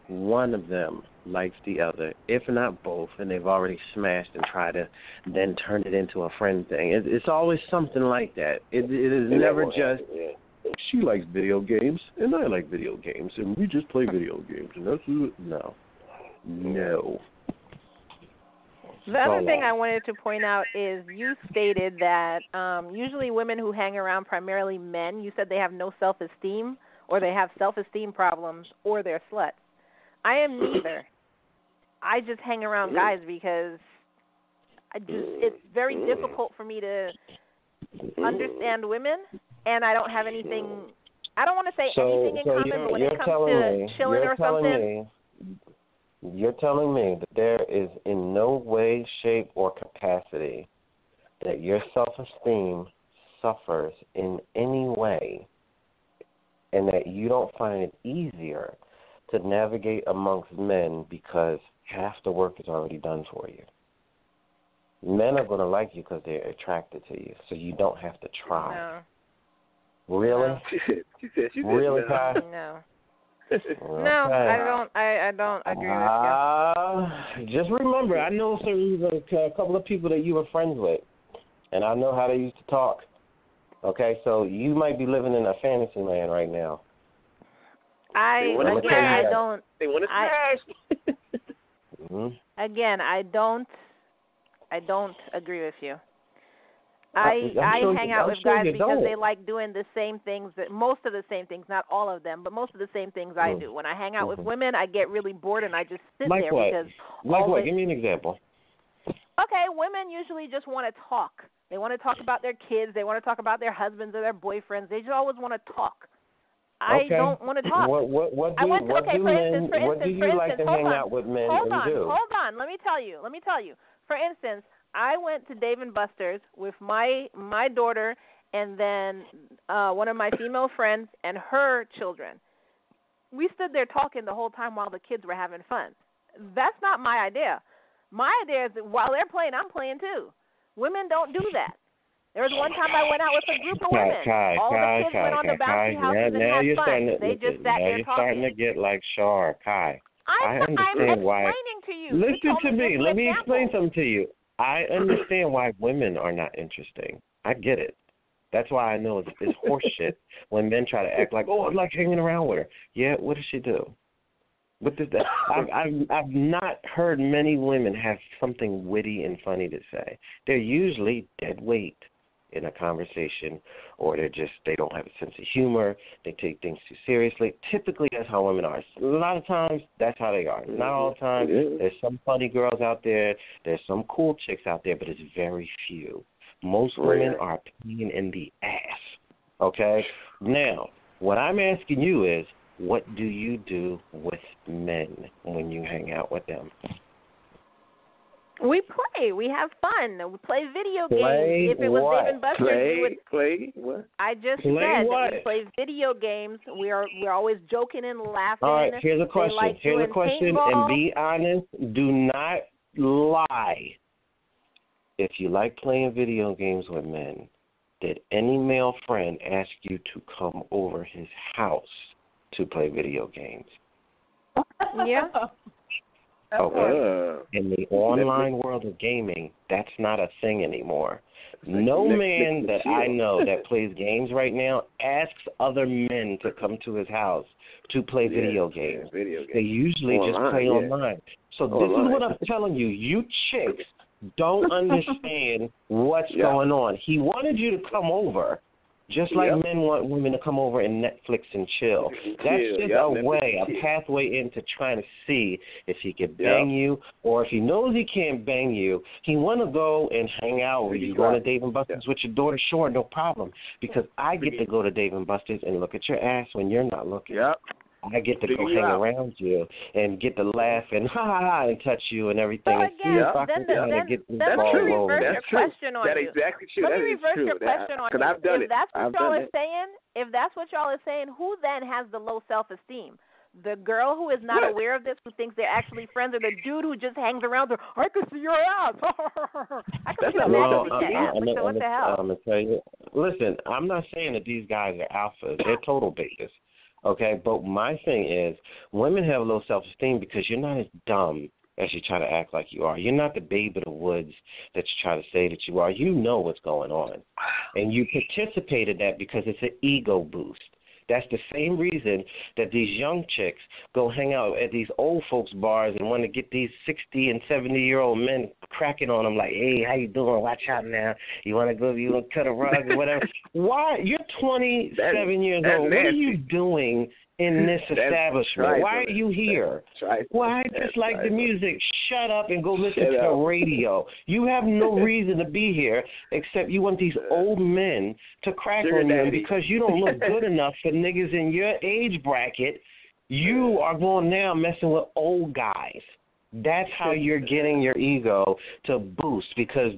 one of them likes the other, if not both, and they've already smashed and tried to then turn it into a friend thing. It's always something like that. It is never just, she likes video games, and I like video games, and we just play video games, and that's it. No. The other thing I wanted to point out is you stated that usually women who hang around primarily men, you said they have no self-esteem, or they have self-esteem problems, or they're sluts. I am neither. I just hang around guys because it's very difficult for me to understand women, and I don't have anything. I don't want to say anything in common, but when it comes to chilling or something. You're telling me that there is in no way, shape, or capacity that your self-esteem suffers in any way and that you don't find it easier to navigate amongst men because half the work is already done for you. Men are going to like you because they're attracted to you, so you don't have to try. No. Really? No. She said really, Kai? No. I don't agree with you. Just remember, I know a couple of people that you were friends with, and I know how they used to talk. Okay, so you might be living in a fantasy land right now. They want to smash. Again, I don't agree with you. I hang out with guys because they like doing the same things, most of the same things, not all of them, but most of the same things I do. When I hang out with women, I get really bored and I just sit there because. Like what? Give me an example. Okay, women usually just want to talk. They want to talk about their kids. They want to talk about their husbands or their boyfriends. They just always want to talk. I don't want to talk. What do you like to hang out with men and do? Hold on. Let me tell you. For instance, I went to Dave & Buster's with my daughter and then one of my female friends and her children. We stood there talking the whole time while the kids were having fun. That's not my idea. My idea is that while they're playing, I'm playing too. Women don't do that. There was one time I went out with a group of women. All the kids went on the bouncy house and had fun. They just sat there talking. You're starting to get like Char, Kai. I'm explaining to you. Listen to me. Let me explain something to you. I understand why women are not interesting. I get it. That's why I know it's horseshit when men try to act like, oh, I like hanging around with her. Yeah, what does she do? What does that? I've not heard many women have something witty and funny to say. They're usually dead weight. in a conversation, or they don't have a sense of humor. They take things too seriously. Typically, that's how women are. A lot of times, that's how they are. Not all the time. There's some funny girls out there. There's some cool chicks out there, but it's very few. Most women are a pain in the ass. Okay? Now, what I'm asking you is, what do you do with men when you hang out with them? We play. We have fun. We play video games. If it was Dave and Buster's, we would play. What? I just said that we play video games. We're always joking and laughing. All right. Here's a question. Here's a question, and be honest. Do not lie. If you like playing video games with men, did any male friend ask you to come over his house to play video games? Yeah. Okay. In the online world of gaming, that's not a thing anymore. No man that I know that plays games right now asks other men to come to his house to play video games. They usually just play online. So this is what I'm telling you. You chicks don't understand what's going on. He wanted you to come over. Just like men want women to come over and Netflix and chill. That's just a way, a pathway into trying to see if he can bang you, or if he knows he can't bang you, he want to go and hang out with you. Go to Dave and Buster's with your daughter, sure, no problem, because I get to go to Dave and Buster's and look at your ass when you're not looking. Yep. I get to go hang around you and get to laugh and ha-ha-ha and touch you and everything. Well, again, let me reverse your question on you. Because I've done it. If that's what y'all are saying, who then has the low self-esteem? The girl who is not aware of this, who thinks they're actually friends, or the dude who just hangs around her, I can see your ass. I can see your ass. What the hell? I'm going to tell you. Listen, I'm not saying that these guys are alphas. They're total betas. Okay, but my thing is, women have low self-esteem because you're not as dumb as you try to act like you are. You're not the babe of the woods that you try to say that you are. You know what's going on, and you participate in that because it's an ego boost. That's the same reason that these young chicks go hang out at these old folks' bars and want to get these 60- and 70-year-old men cracking on them like, hey, how you doing? Watch out now. You want to go, you want to cut a rug or whatever. Why? You're 27 years old. What are you doing in this establishment? Why are you here? Why dislike the music? Shut up and go listen to the radio. You have no reason to be here except you want these old men to crack on you, because you don't look good enough for niggas in your age bracket. You are going now messing with old guys. That's how you're getting your ego to boost, because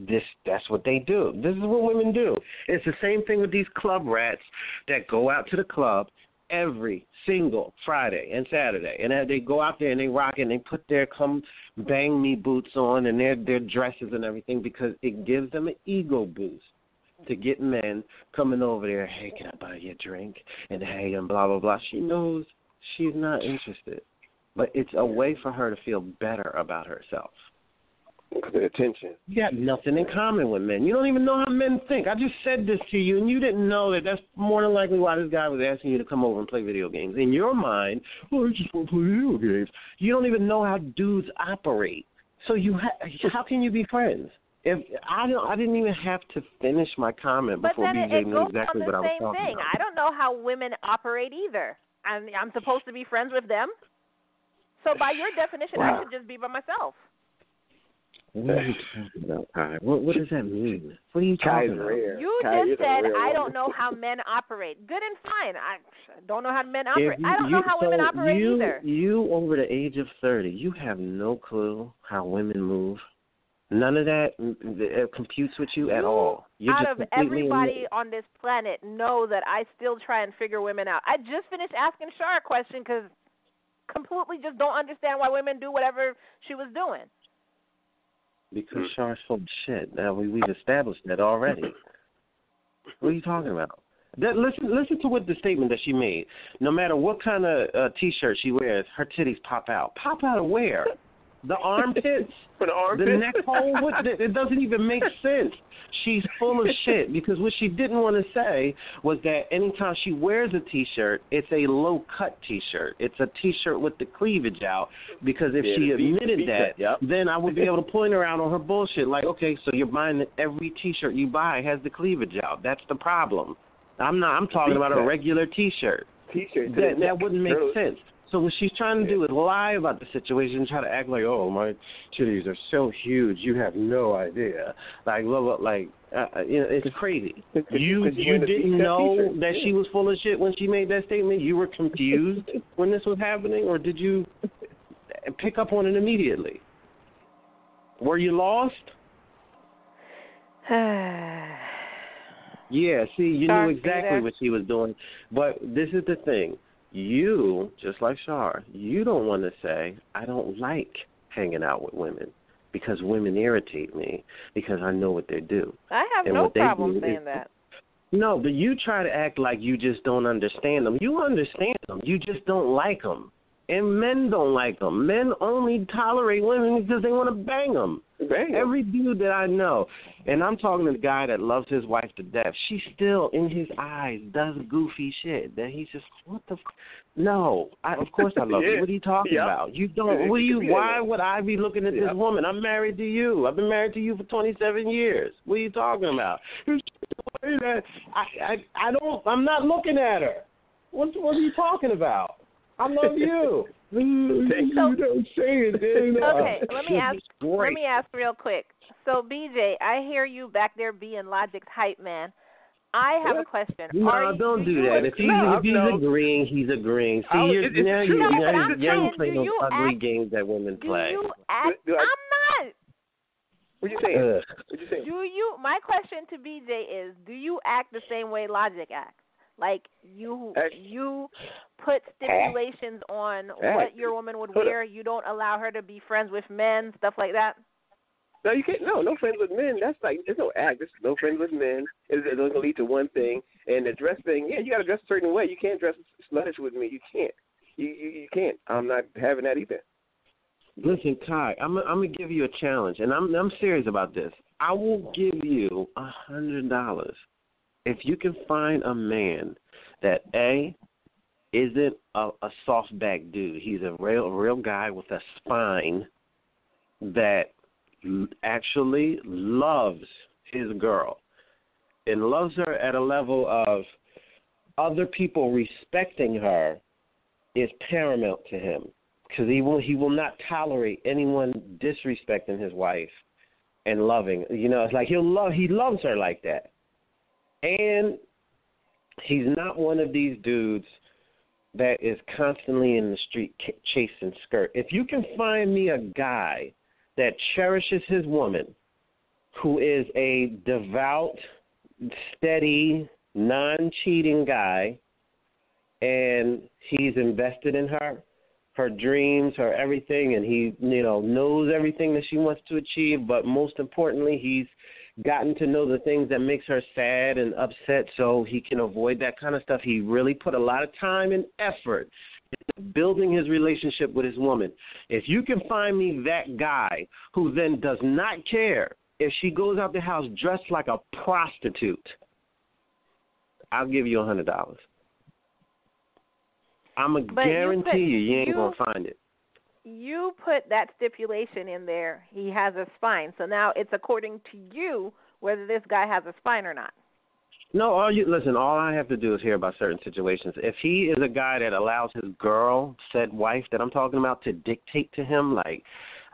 that's what they do. This is what women do. It's the same thing with these club rats that go out to the club every single Friday and Saturday, and as they go out there and they rock and they put their come bang me boots on and their dresses and everything, because it gives them an ego boost to get men coming over there. Hey, can I buy you a drink? And hey, and blah blah blah. She knows she's not interested, but it's a way for her to feel better about herself. Attention. You got nothing in common with men. You don't even know how men think. I just said this to you, and you didn't know that. That's more than likely why this guy was asking you to come over and play video games. In your mind, I just want to play video games. You don't even know how dudes operate. So how can you be friends? If I didn't even have to finish my comment before BJ knew exactly what I was talking about. I don't know how women operate either. I'm supposed to be friends with them. So by your definition, I should just be by myself. What are you talking about, Kai? What does that mean? What are you talking about? You just said, I don't know how men operate. Good and fine. I don't know how men operate. I don't know how women operate either. You over the age of 30, you have no clue how women move. None of that computes with you at all. Out of everybody on this planet, know that I still try and figure women out. I just finished asking Char a question because completely just don't understand why women do whatever she was doing. Because Char's full of shit. Now we've established that already. What are you talking about? Listen to what the statement that she made. No matter what kind of T-shirt she wears, her titties pop out. Pop out of where? the armpits, the neck hole. It doesn't even make sense. She's full of shit, because what she didn't want to say was that anytime she wears a T-shirt, it's a low-cut T-shirt. It's a T-shirt with the cleavage out, because if she admitted that, then I would be able to point her out on her bullshit. Like, okay, so you're buying every T-shirt you buy has the cleavage out. That's the problem. I'm talking about a regular T-shirt. That wouldn't make sense. So what she's trying to do is lie about the situation, try to act like, oh, my titties are so huge, you have no idea. Like, you know, it's crazy. You didn't know that she was full of shit when she made that statement? You were confused when this was happening? Or did you pick up on it immediately? Were you lost? Yeah, see, you knew exactly what she was doing. But this is the thing. You, just like Char, you don't want to say, I don't like hanging out with women because women irritate me because I know what they do. I have no problem saying that. No, but you try to act like you just don't understand them. You understand them. You just don't like them. And men don't like them. Men only tolerate women because they want to bang them. Every dude that I know, and I'm talking to the guy that loves his wife to death, she still, in his eyes, does goofy shit. Then he's just, what the no, of course I love you. What are you talking about? You don't, why would I be looking at this woman? I'm married to you. I've been married to you for 27 years. What are you talking about? I don't, I'm not looking at her. What are you talking about? I love you. You don't say it. Okay, let me ask real quick. So, BJ, I hear you back there being Logic's hype man. I have a question. No, don't do that. If he's agreeing, he's agreeing. See, you're playing those ugly games that women play. I'm not. What you saying? My question to BJ is, do you act the same way Logic acts? Like, you put stipulations on what your woman would wear. You don't allow her to be friends with men, stuff like that. No, you can't. No friends with men. That's like, there's no act. There's no friends with men. It's going to lead to one thing. And the dress thing, yeah, you got to dress a certain way. You can't dress sluttish with me. You can't. You can't. I'm not having that either. Listen, Ky, I'm going to give you a challenge, and I'm serious about this. I will give you $100. If you can find a man that, A, isn't a softback dude, he's a real guy with a spine that actually loves his girl and loves her at a level of other people respecting her, is paramount to him, because he will not tolerate anyone disrespecting his wife and loving. You know, it's like he loves her like that. And he's not one of these dudes that is constantly in the street chasing skirt. If you can find me a guy that cherishes his woman, who is a devout, steady, non-cheating guy, and he's invested in her, her dreams, her everything, and he, you know, knows everything that she wants to achieve, but most importantly, he's gotten to know the things that makes her sad and upset so he can avoid that kind of stuff. He really put a lot of time and effort into building his relationship with his woman. If you can find me that guy who then does not care if she goes out the house dressed like a prostitute, I'll give you $100. I'm going to guarantee you ain't going to find it. You put that stipulation in there, he has a spine. So now it's according to you whether this guy has a spine or not. No, all I have to do is hear about certain situations. If he is a guy that allows his girl, said wife that I'm talking about, to dictate to him, like,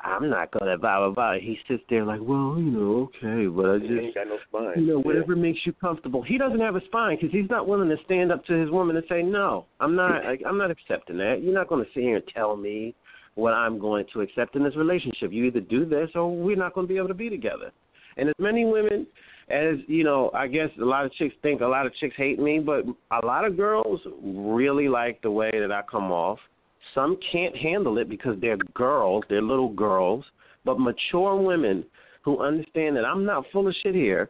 I'm not going to blah, blah, blah. He sits there like, well, you know, okay, but I just, ain't got no spine. You know, whatever makes you comfortable. He doesn't have a spine because he's not willing to stand up to his woman and say, no, I'm not accepting that. You're not going to sit here and tell me what I'm going to accept in this relationship. You either do this or we're not going to be able to be together. And as many women as, you know, I guess a lot of chicks think a lot of chicks hate me, but a lot of girls really like the way that I come off. Some can't handle it because they're girls, they're little girls, but mature women who understand that I'm not full of shit here.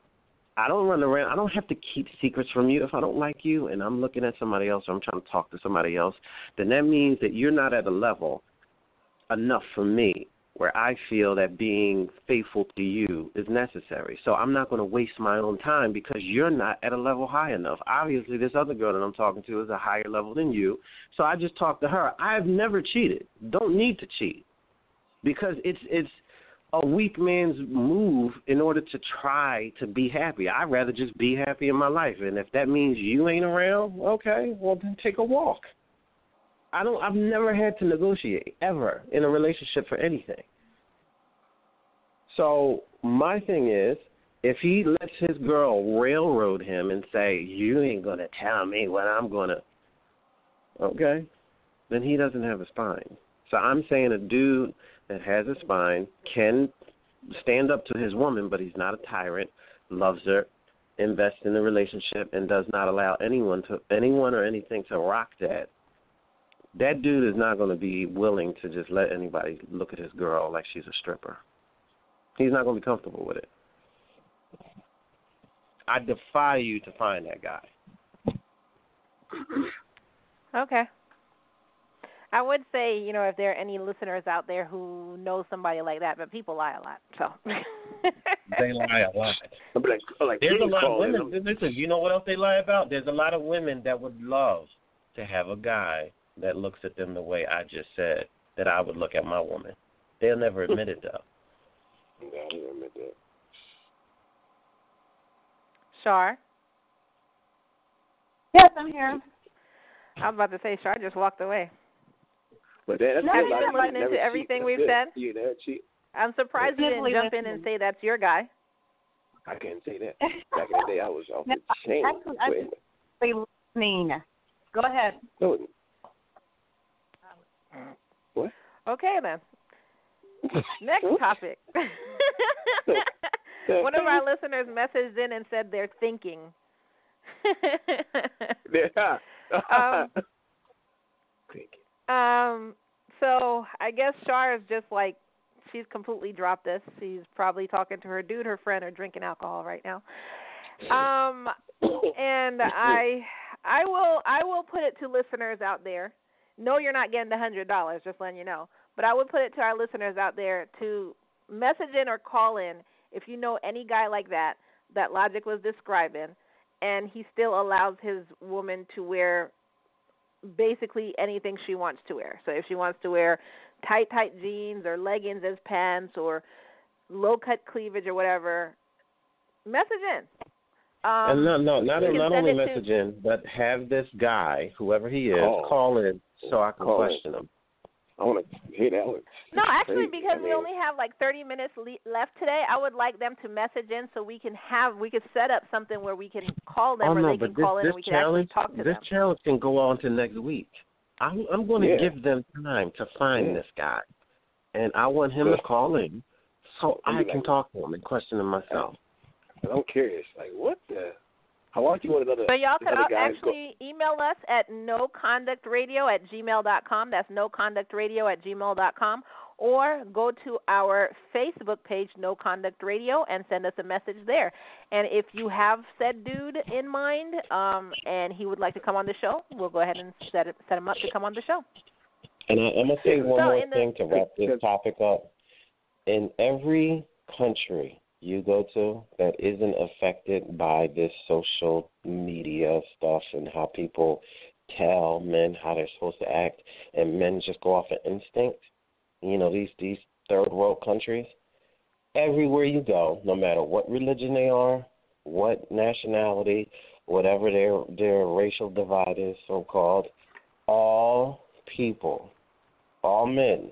I don't run around. I don't have to keep secrets from you. If I don't like you and I'm looking at somebody else or I'm trying to talk to somebody else, then that means that you're not at a level enough for me where I feel that being faithful to you is necessary. So I'm not going to waste my own time because you're not at a level high enough. Obviously, this other girl that I'm talking to is a higher level than you, so I just talked to her. I've never cheated. Don't need to cheat because it's a weak man's move in order to try to be happy. I'd rather just be happy in my life, and if that means you ain't around, okay, well, then take a walk. I've never had to negotiate ever in a relationship for anything. So my thing is, if he lets his girl railroad him and say, you ain't going to tell me what I'm going to, okay, then he doesn't have a spine. So I'm saying a dude that has a spine can stand up to his woman, but he's not a tyrant, loves her, invests in the relationship, and does not allow anyone or anything to rock that. That dude is not going to be willing to just let anybody look at his girl like she's a stripper. He's not going to be comfortable with it. I defy you to find that guy. Okay. I would say, you know, if there are any listeners out there who know somebody like that, but people lie a lot, so. They lie a lot. There's a lot of women. Listen, you know what else they lie about? There's a lot of women that would love to have a guy that looks at them the way I just said that I would look at my woman. They'll never admit it, though. Yeah, I admit that. Char? Yes, I'm here. I was about to say, Char just walked away. But that's have you been listening to everything we've said? You never cheat. I'm surprised you didn't jump in and say that's your guy. I can't say that. Back in the day, I was off the chain. I'm listening. Go ahead. No, what? Okay, then. Next topic. One of our listeners messaged in and said they're thinking. Yeah. So I guess Char is just like, she's completely dropped this. She's probably talking to her dude, her friend, or drinking alcohol right now. And I will put it to listeners out there. No, you're not getting the $100, just letting you know. But I would put it to our listeners out there to message in or call in if you know any guy like that, that Logic was describing, and he still allows his woman to wear basically anything she wants to wear. So if she wants to wear tight jeans or leggings as pants or low-cut cleavage or whatever, message in. And not only message in, but have this guy, whoever he is, call in so I can question him. I want to hear that one. No, actually, because we only have like 30 minutes left today, I would like them to message in so we can set up something where we can call them call in and we can actually talk to them. This challenge can go on to next week. I'm going to give them time to find this guy, and I want him to call in so I can talk to him and question him myself. I'm curious, like, what the? How long do you want another? So y'all can actually email us at noconductradio@gmail.com. That's noconductradio@gmail.com. Or go to our Facebook page, No Conduct Radio, and send us a message there. And if you have said dude in mind and he would like to come on the show, we'll go ahead and set him up to come on the show. And I'm going to say one more thing to wrap this topic up. In every country you go to that isn't affected by this social media stuff and how people tell men how they're supposed to act and men just go off of instinct, you know, these third world countries, everywhere you go, no matter what religion they are, what nationality, whatever their racial divide is so-called, all people, all men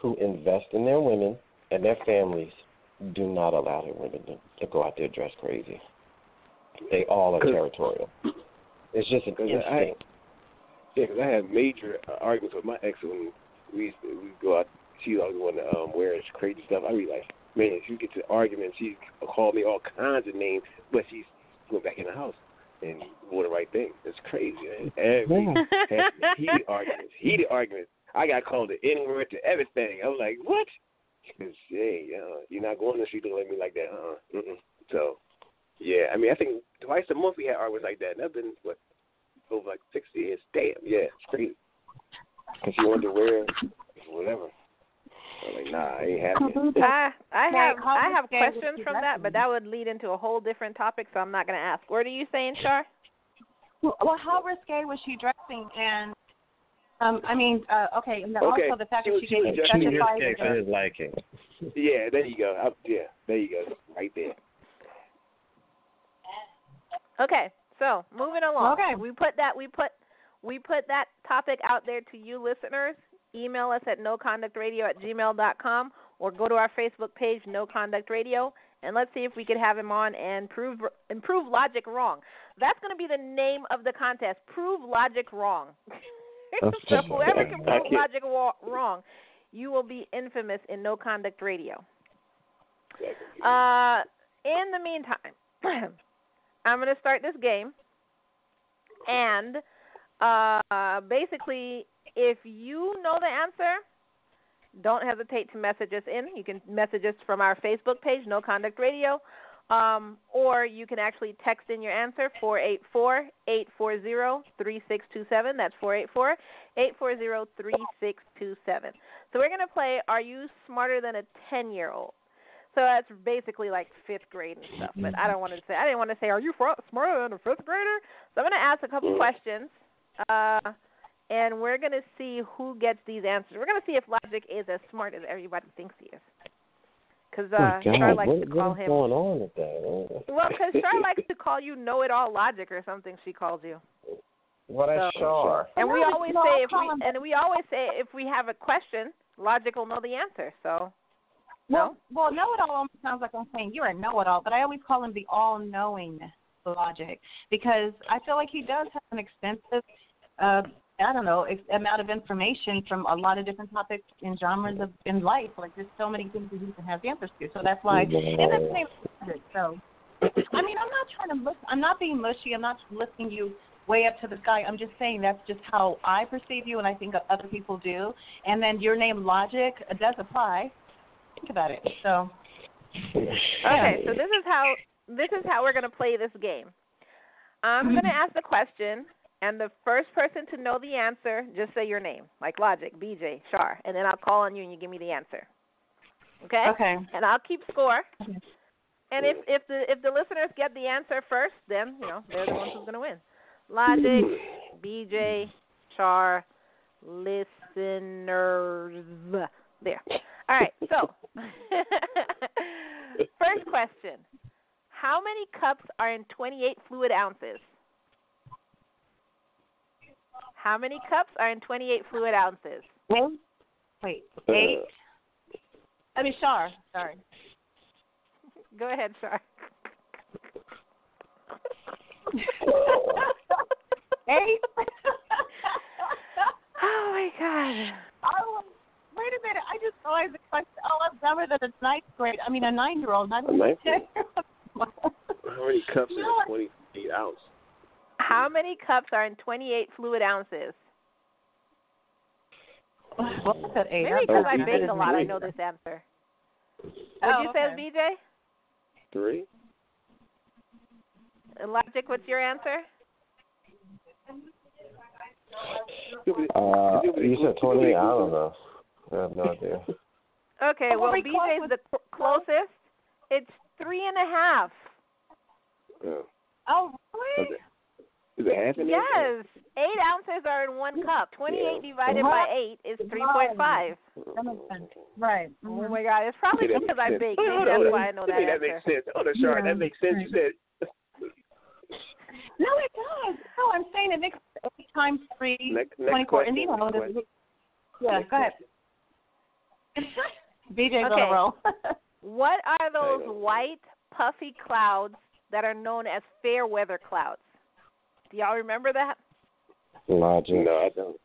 who invest in their women and their families do not allow their women to go out there dressed crazy. They all are territorial. It's just an instinct. Because I had major arguments with my ex when we go out. She's always one to wear crazy stuff. I mean, like, man, she gets to the argument. She called me all kinds of names, but she's going back in the house and doing the right thing. It's crazy, man. Heated arguments. I got called the N-word to everything. I was like, what? Hey, you're not going to the street looking at me like that, So, yeah, I mean, I think twice a month we had arguments like that, and that's been, over like 6 years. Damn, yeah, it's crazy. Because she wanted to wear whatever. Like, nah, it ain't happening. I have questions from that, but that would lead into a whole different topic, so I'm not going to ask. What are you saying, Char? Well, how risque was she dressing? And also the fact that she gave such a risque for his liking. Yeah, there you go. There you go. Right there. Okay, so moving along. Okay, we put that topic out there to you listeners. Email us at noconductradio@gmail.com or go to our Facebook page, No Conduct Radio, and let's see if we could have him on and prove Logic wrong. That's going to be the name of the contest, Prove Logic Wrong. So whoever can prove Logic wrong, you will be infamous in No Conduct Radio. In the meantime, I'm going to start this game, and basically, if you know the answer, don't hesitate to message us in. You can message us from our Facebook page, No Conduct Radio, or you can actually text in your answer, 484-840-3627. That's 484-840-3627. So we're going to play Are You Smarter Than a 10-Year-Old? So that's basically like fifth grade and stuff, but I didn't want to say, are you smarter than a fifth grader? So I'm going to ask a couple questions, and we're going to see who gets these answers. We're going to see if Logic is as smart as everybody thinks he is. Because Char likes to call him. What's going on with that? Well, because Char likes to call you know-it-all Logic or something. She calls you. What a Char! And we always say if we have a question, Logic will know the answer. So. Well, know-it-all almost sounds like I'm saying you're a know-it-all, but I always call him the all-knowing Logic because I feel like he does have an extensive, amount of information from a lot of different topics and genres of in life. Like, there's so many things that he can have the answers to. So that's why, and that's the same with it. So, I mean, I'm not trying to listen. I'm not being mushy. I'm not lifting you way up to the sky. I'm just saying that's just how I perceive you, and I think other people do. And then your name Logic does apply. Think about it. So, okay. So this is how we're going to play this game. I'm going to ask the question, and the first person to know the answer, just say your name, like Logic, BJ, Char, and then I'll call on you and you give me the answer. Okay. Okay. And I'll keep score. And if the listeners get the answer first, then they're the ones who's going to win. Logic, BJ, Char, listeners. There. All right, so first question. How many cups are in 28 fluid ounces? How many cups are in 28 fluid ounces? Wait, 8? I mean, Char, sorry. Go ahead, Char. 8? Oh, my God. Wait a minute! I just realized the question. Oh, I'm dumber than a 9th grade. I mean, a 9-year-old, not even a 10-year-old. How many cups are in 28 ounces? How many cups are in 28 fluid ounces? What was that? 8? Maybe because I baked a lot, I know this answer. What'd you say, BJ? 3. Logic, what's your answer? You said 28. I don't know. I have no idea. Okay, well, BJ's the closest. It's 3.5. Oh, really? Is it half an inch? Yes. 8 ounces are in 1 cup. 28 divided by 8 is 3.5. That makes sense. Right. Oh, my God. It's probably because I baked. That's why I know that answer. That makes sense. Oh, Char, that makes sense. You said. No, it does. No, I'm saying it makes 8 times 3, 24. And even though this is. Yeah, go ahead. BJ's on a roll. What are those white, puffy clouds that are known as fair weather clouds? Do y'all remember that? Logic. No, I don't.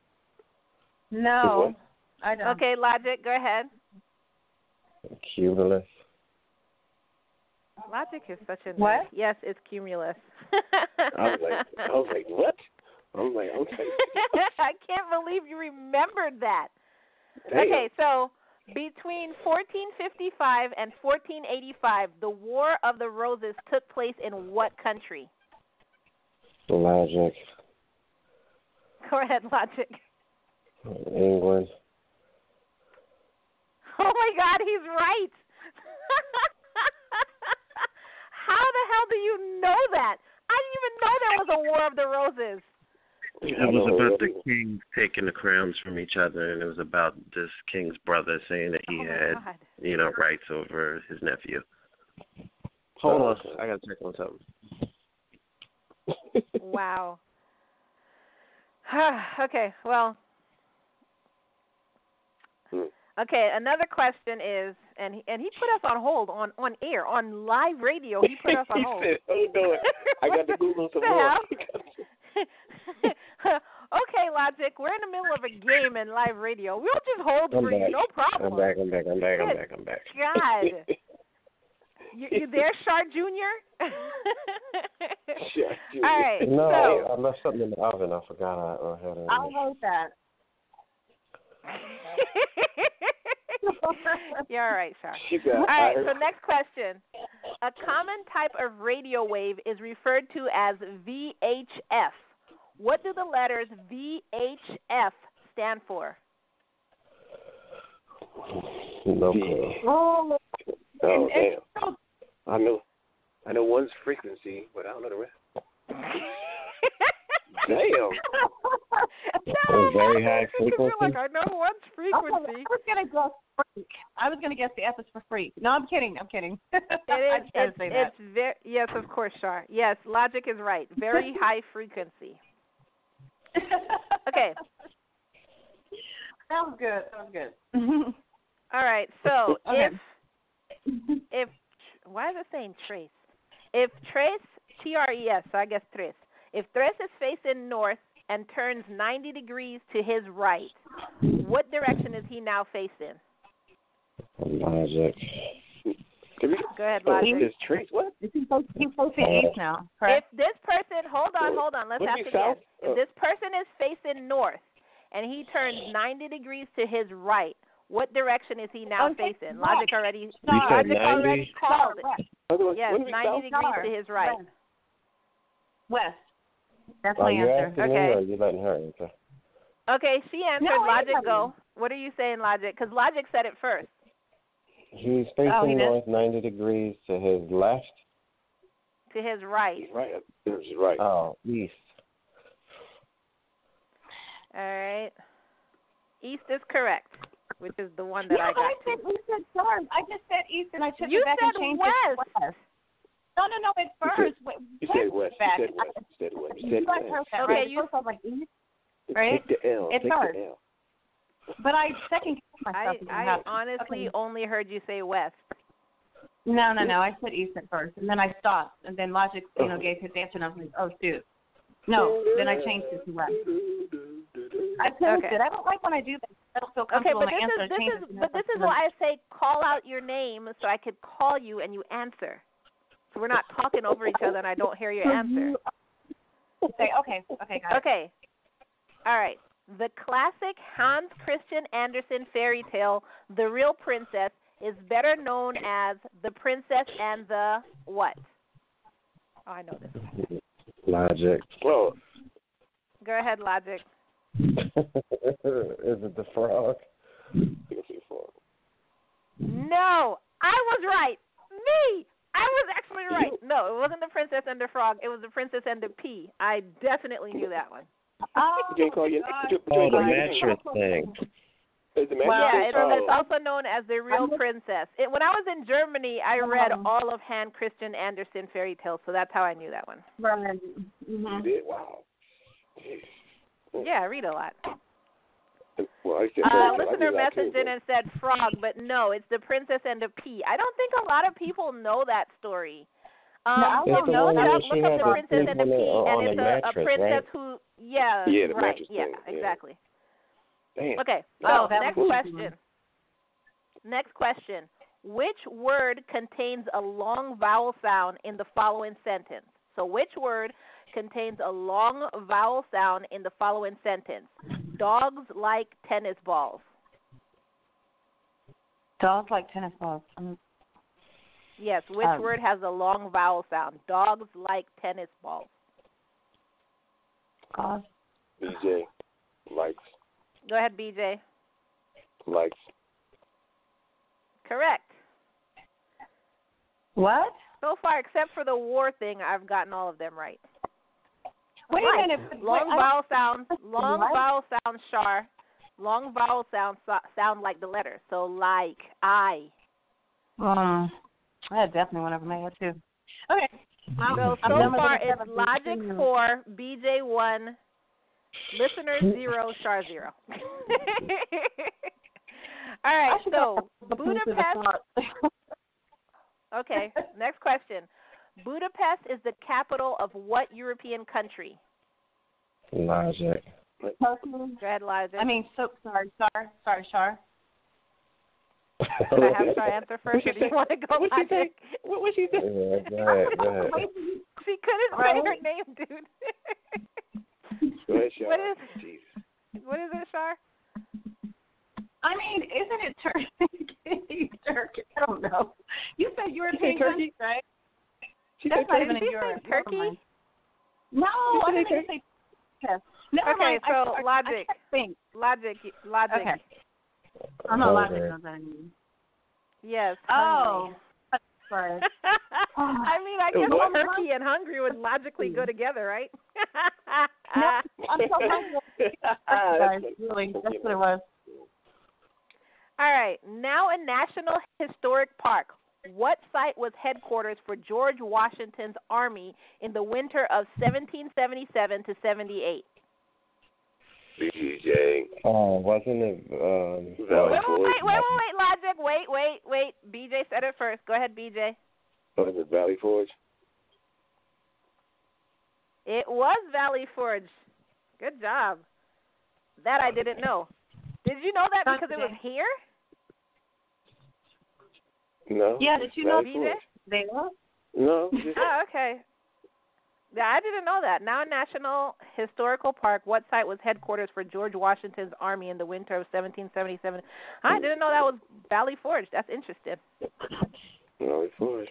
No, I don't. Okay, Logic, go ahead. Cumulus. Logic is such a... What? Yes, it's cumulus. I was like, what? I'm like, okay. I can't believe you remembered that. Damn. Okay, so between 1455 and 1485, the War of the Roses took place in what country? Logic. Go ahead, Logic. England. Oh, my God, he's right. How the hell do you know that? I didn't even know that was a War of the Roses. It was about the kings taking the crowns from each other, and it was about this king's brother saying that he had, you know, rights over his nephew. Hold on. I got to check on something. Wow. Okay, well. Okay, another question is, and he put us on hold on air, on live radio. He put us on hold. He said, "Oh no, I got to Google some more." Okay, Logic, we're in the middle of a game in live radio. We'll just hold I'm for back. You, no problem. I'm back. God, you there, Char Jr.? Char Jr. All right. No, so, I left something in the oven. I forgot I had it. I'll hold that. You're all right, Char. All right, so next question. A common type of radio wave is referred to as VHF. What do the letters VHF stand for? No clue. Oh, damn. I know one's frequency, but I don't know the rest. Damn. No, very high frequency. Like, I know one's frequency. I was gonna guess the F is for freak. No, I'm kidding. It is. It's very. Yes, of course, Char. Yes, Logic is right. Very high frequency. Okay. That was good. All right. So okay. if why is it saying trace? If trace TRES, so I guess tres. If Thres is facing north and turns 90 degrees to his right, what direction is he now facing? Logic. Go ahead, Logic. What? He's facing east now. Correct? If this person, hold on, let's ask again. If this person is facing north and he turns 90 degrees to his right, what direction is he now facing? Logic already called it. Yes, 90 degrees to his right. West. That's my answer. Okay. You're letting her answer. Okay, she answered. No, Logic, go. What are you saying, Logic? Because Logic said it first. He's facing north 90 degrees to his left. To his right. His right. Oh, east. All right. East is correct, which is the one that I got. No, I said north. I just said east, and I took it back and changed it to west. No, it's first. You said west. You said west. Okay, you said like east, right? Take the L. It's first. But I second-guessed myself. I honestly only heard you say west. No. I said east at first, and then I stopped, and then Logic, gave his answer, and I was like, oh, shoot. No, then I changed it to west. I don't like when I do that. I don't feel comfortable when I answer. But this is why I say call out your name so I could call you and you answer. So we're not talking over each other, and I don't hear your answer. Okay, got it. Okay. All right. The classic Hans Christian Andersen fairy tale, The Real Princess, is better known as The Princess and the what? Oh, I know this. Logic. Whoa. Go ahead, Logic. Is it the frog? No, I was right. Me. I was actually right. No, it wasn't The Princess and the Frog. It was The Princess and the Pea. I definitely knew that one. Oh, the mattress thing. It's also known as The Real Princess. When I was in Germany, I read all of Hans Christian Andersen fairy tales, so that's how I knew that one. Right. Mm-hmm. You did? Wow. Yeah, I read a lot. Well, listener messaged in and said frog, but no, it's The Princess and the Pea. I don't think a lot of people know that story. Look up The Princess and the Pea, and it's a princess, right? Exactly. Damn. Okay, next question. Next question. Which word contains a long vowel sound in the following sentence? So which word contains a long vowel sound in the following sentence? Dogs like tennis balls. Yes, which word has a long vowel sound? Dogs like tennis balls. BJ likes. Go ahead, BJ. Likes. Correct. What? So far, except for the war thing, I've gotten all of them right. Wait a minute. Long vowel sound, Char. Long vowel sound like the letter. So like, I. That's definitely one of them I had too. Okay. So far, it's Logic 4, BJ 1, Listener 0, Char 0. All right, so Budapest. Okay, next question. Budapest is the capital of what European country? Logic. Dread Logic. Sorry, Char. Should I have Char answer first, or do you want to go Logic? What was she saying? Yeah, go ahead. She couldn't say her name, dude. Go ahead, Char. What is it, Char? I mean, isn't it Turkey? I don't know. You said European country, right? That's not even in Europe. Turkey? No, I didn't say Turkey. Okay, so Logic. Logic. Okay. I'm not Logic on that. Yes. Hungary. Oh. Sorry. I mean, I guess Turkey and Hungary would logically go together, right? No, I'm so hungry. Sorry, really, that's what it was. All right, now a National Historic Park. What site was headquarters for George Washington's army in the winter of 1777 to 78? BJ. Wasn't it? Wait, Logic. Wait. BJ said it first. Go ahead, BJ. Was it Valley Forge? It was Valley Forge. Good job. That I didn't know. Did you know that because it was here? No. Yeah, did you know BJ? They were? No. Oh, okay. Yeah, I didn't know that. Now National Historical Park, what site was headquarters for George Washington's army in the winter of 1777? I didn't know that was Valley Forge. That's interesting. Valley Forge.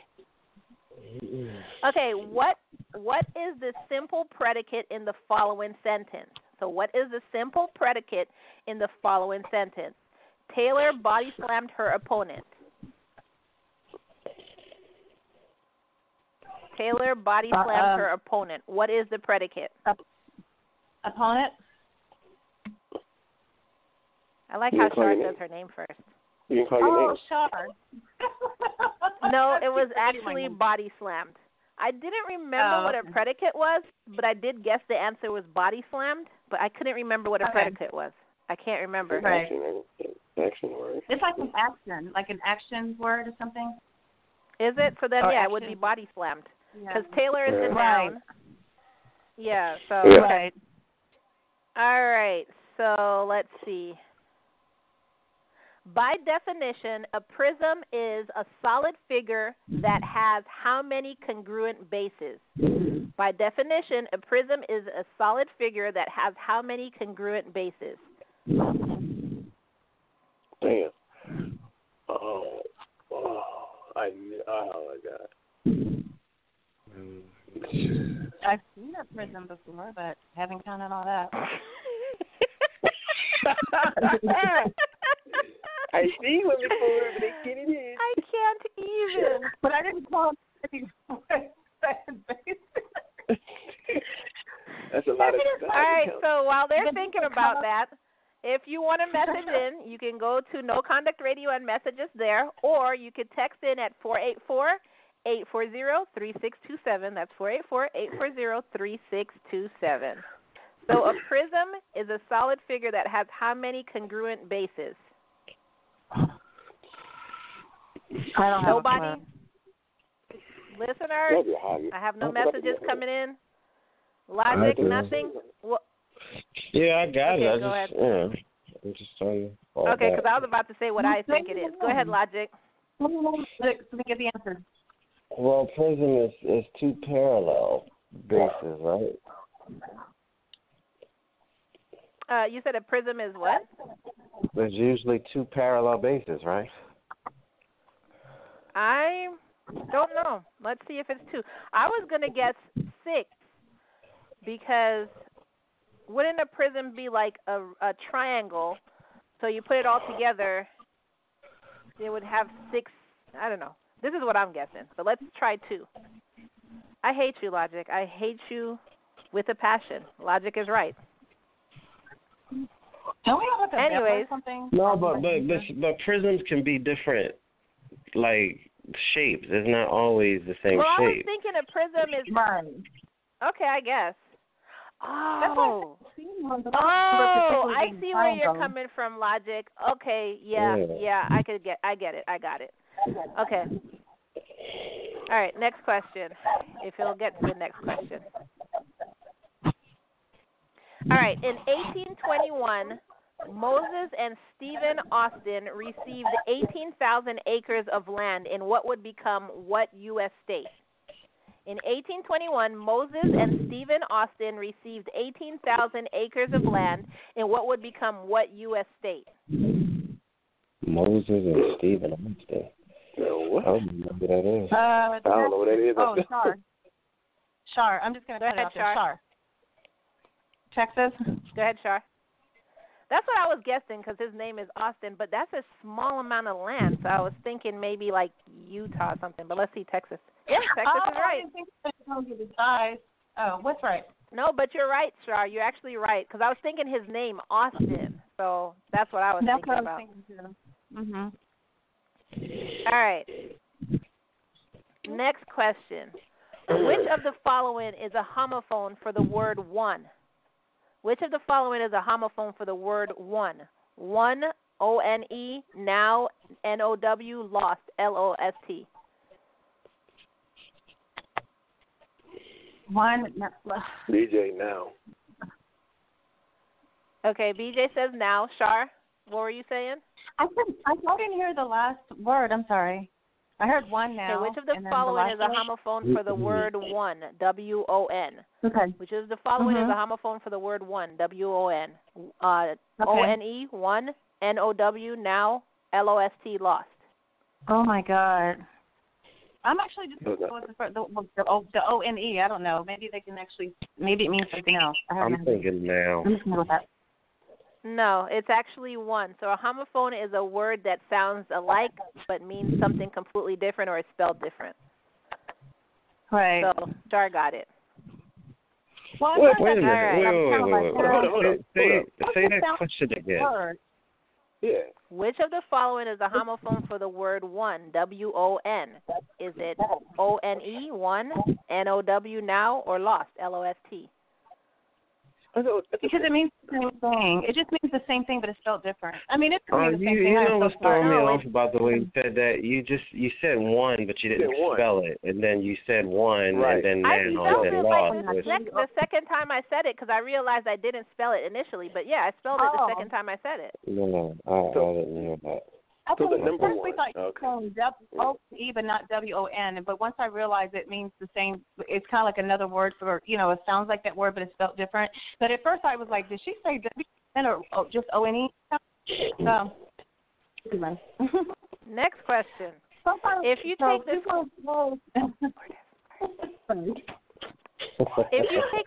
Okay, what is the simple predicate in the following sentence? So what is the simple predicate in the following sentence? Taylor body slammed her opponent. Taylor body slammed her opponent. What is the predicate? Opponent? I like how Char says her name first. You can call your name. Oh, Char. No, it was actually body slammed. I didn't remember what a predicate was, but I did guess the answer was body slammed, but I couldn't remember what a predicate was. I can't remember. Right. Action word. It's like an action, word or something. Is it? So then, it would be body slammed. Because Taylor is in town. Yeah, so. Yeah. Right. All right, so let's see. By definition, a prism is a solid figure that has how many congruent bases? By definition, a prism is a solid figure that has how many congruent bases? Damn. Oh, oh my God. I've seen a prism before, but haven't counted all that. I see one before, but they get it in. I can't even. But I didn't call him. That's a lot of stuff. All right, so while they're thinking about that, if you want to message in, you can go to No Conduct Radio and message us there, or you could text in at 484-840-3627. That's 484-840-3627. So a prism is a solid figure that has how many congruent bases? I don't Nobody? Listeners, I have no messages coming in. Logic, nothing? Yeah, I got it. I'm just telling you. Okay, because I was about to say what I think it is. Go ahead, Logic. Let me get the answer. Well, prism is two parallel bases, right? You said a prism is what? There's usually two parallel bases, right? I don't know. Let's see if it's two. I was going to guess six because wouldn't a prism be like a triangle? So you put it all together it would have six, I don't know. This is what I'm guessing, but let's try two. I hate you, Logic. I hate you with a passion. Logic is right. Don't we have like a Anyways. Something? No, but the prisms can be different, like, shapes. It's not always the same shape. Well, I was thinking a prism is... Mine. Okay, I guess. Oh, I see where you're coming from, Logic. Okay, yeah, I get it. I got it. Okay. All right, next question, if you'll get to the next question. All right, in 1821, Moses and Stephen Austin received 18,000 acres of land in what would become what U.S. state? In 1821, Moses and Stephen Austin received 18,000 acres of land in what would become what U.S. state? Moses and Stephen Austin. What? I don't know what that is. I don't know what that is. Oh, Char. Char. I'm just going to put it out there. Char. Texas. Go ahead, Char. That's what I was guessing because his name is Austin, but that's a small amount of land. So I was thinking maybe like Utah or something, but let's see Texas. Yeah, Texas is right. I didn't think oh, what's right? No, but you're right, Char. You're actually right because I was thinking his name, Austin. So that's what I was thinking about. Mm-hmm. All right. Next question. Which of the following is a homophone for the word one? Which of the following is a homophone for the word one? One, O-N-E, now, N-O-W, lost, L-O-S-T. One, BJ, now. Okay, BJ says now. Char, what were you saying? I didn't hear the last word. I'm sorry. I heard one now. Okay, which of the following is a homophone for the word one? W-O-N. Okay. Which of the following is a homophone for the word one? W-O-N. O-N-E, one, N-O-W, now, L-O-S-T, lost. Oh, my God. I'm actually just going to go with the O-N-E. I don't know. Maybe they can actually, maybe it means something else. I'm thinking now. I'm just going to go with that. No, it's actually one. So a homophone is a word that sounds alike but means something completely different or is spelled different. Right. So Char got it. Well, wait a minute. Say that question again. Yeah. Which of the following is a homophone for the word one? W-O-N. Is it O-N-E, one, N-O-W, now, or lost, L-O-S-T? Because it means the same thing. It just means the same thing, but it's spelled different. I mean, it's the same thing. You know what's throwing me off about the way you said that? You said one, but you didn't spell it. And then you said one, right. And then lost. The second time I said it, because I realized I didn't spell it initially. But, yeah, I spelled it the second time I said it. No, I didn't know that. I thought we thought you spelled W-O-E, but not W-O-N. But once I realized it means the same, it's kind of like another word for, you know, it sounds like that word, but it's spelled different. But at first I was like, did she say W-O-N or just O-N-E? So, next question. If you take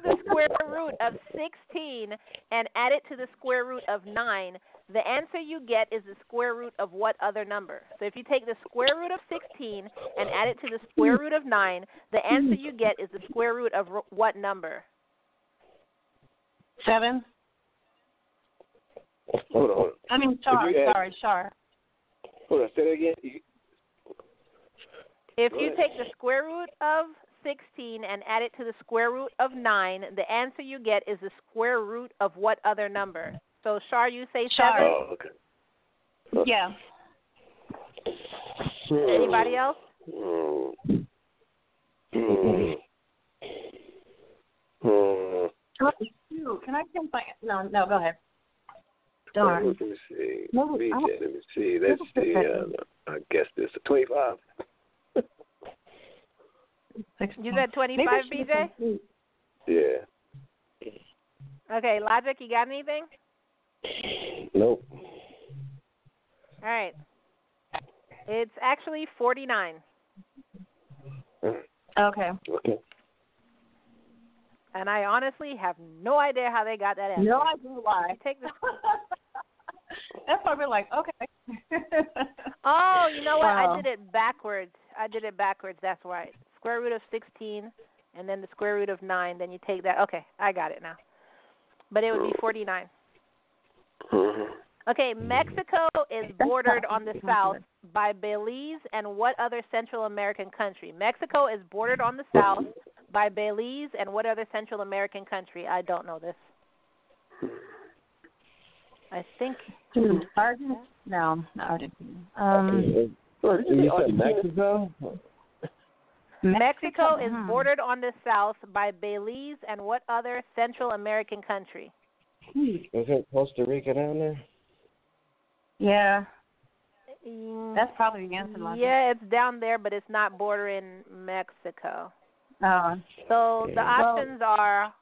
the square root of 16 and add it to the square root of 9, the answer you get is the square root of what other number? So if you take the square root of 16 and add it to the square root of 9, the answer you get is the square root of what number? 7. Hold on. I mean, Char. Hold on, say that again. If you take the square root of 16 and add it to the square root of 9, the answer you get is the square root of what other number? So, Char, you say 7? Oh, okay. Yeah. Anybody else? Can I get my... No, go ahead. Darn. Let me see. Let me see. Let's see. I guess this is 25. You said 25, BJ? Yeah. Okay, Logic, you got anything? Nope. All right. It's actually 49. Okay. And I honestly have no idea how they got that answer. No idea why. That's why we're like, okay. Oh, you know what? I did it backwards. That's right. Square root of 16, and then the square root of 9. Then you take that. Okay, I got it now. But it would be 49. Okay, Mexico is bordered on the south by Belize and what other Central American country? Mexico is bordered on the south by Belize and what other Central American country? I don't know this. I think Argentina. No, not Argentina. You said Mexico? Mexico is bordered on the south by Belize and what other Central American country? Is it Costa Rica down there? Yeah. That's probably the answer. Yeah, it's down there, but it's not bordering Mexico. So the options are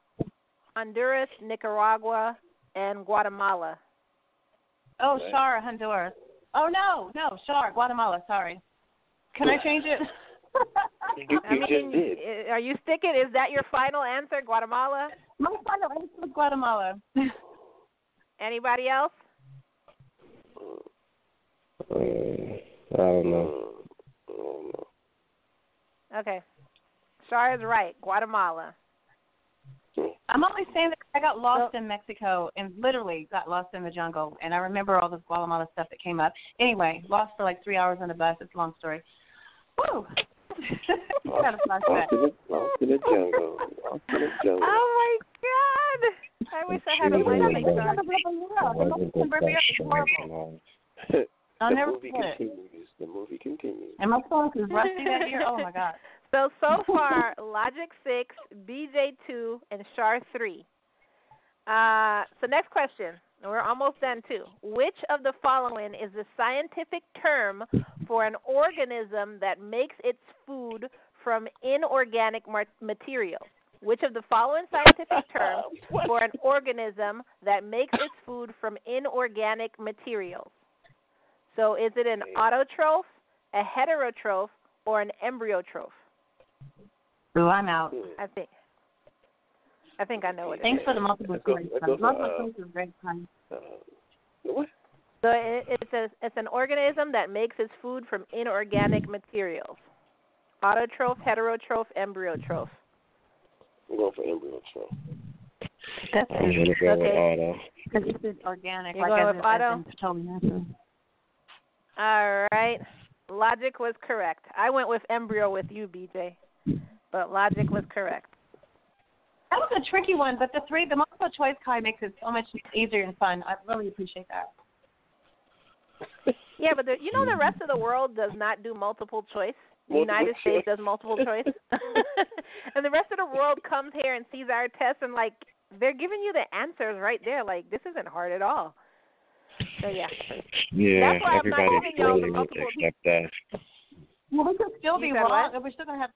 Honduras, Nicaragua, and Guatemala. Oh, Char, Honduras. Oh, no, Char, Guatemala, sorry. Can I change it? You just did. Are you sticking? Is that your final answer, Guatemala? My final answer is Guatemala. Anybody else? I don't know. Okay. Char is right. Guatemala. I'm only saying that I got lost in Mexico and literally got lost in the jungle. And I remember all this Guatemala stuff that came up. Anyway, lost for like 3 hours on the bus. It's a long story. Woo! Lost in the jungle. Oh, my God. I wish I had a light. The movie continues. And my phone is rusty that year. Oh, my God. So far, Logic 6, BJ 2, and Char 3. So next question. We're almost done, too. Which of the following is the scientific term for an organism that makes its food from inorganic material? Which of the following scientific terms for an organism that makes its food from inorganic materials? So is it an autotroph, a heterotroph, or an embryotroph? Ooh, I'm out. I think I know what it is. Thanks for the multiple choice. Multiple choice is great fun. So it's an organism that makes its food from inorganic materials. Autotroph, heterotroph, embryotroph. I'm going for embryotroph. That's interesting. I'm going to go with auto. Because it's organic. You're going with auto? All right. Logic was correct. I went with embryo with you, BJ. But Logic was correct. That was a tricky one, but the multiple choice, Ky, makes it so much easier and fun. I really appreciate that. Yeah, but the rest of the world does not do multiple choice. The United States does multiple choice. And the rest of the world comes here and sees our test and, like, they're giving you the answers right there. Like, this isn't hard at all. So, yeah. Yeah, everybody's willing to accept that. Well, we could still be wrong. We're still going to have...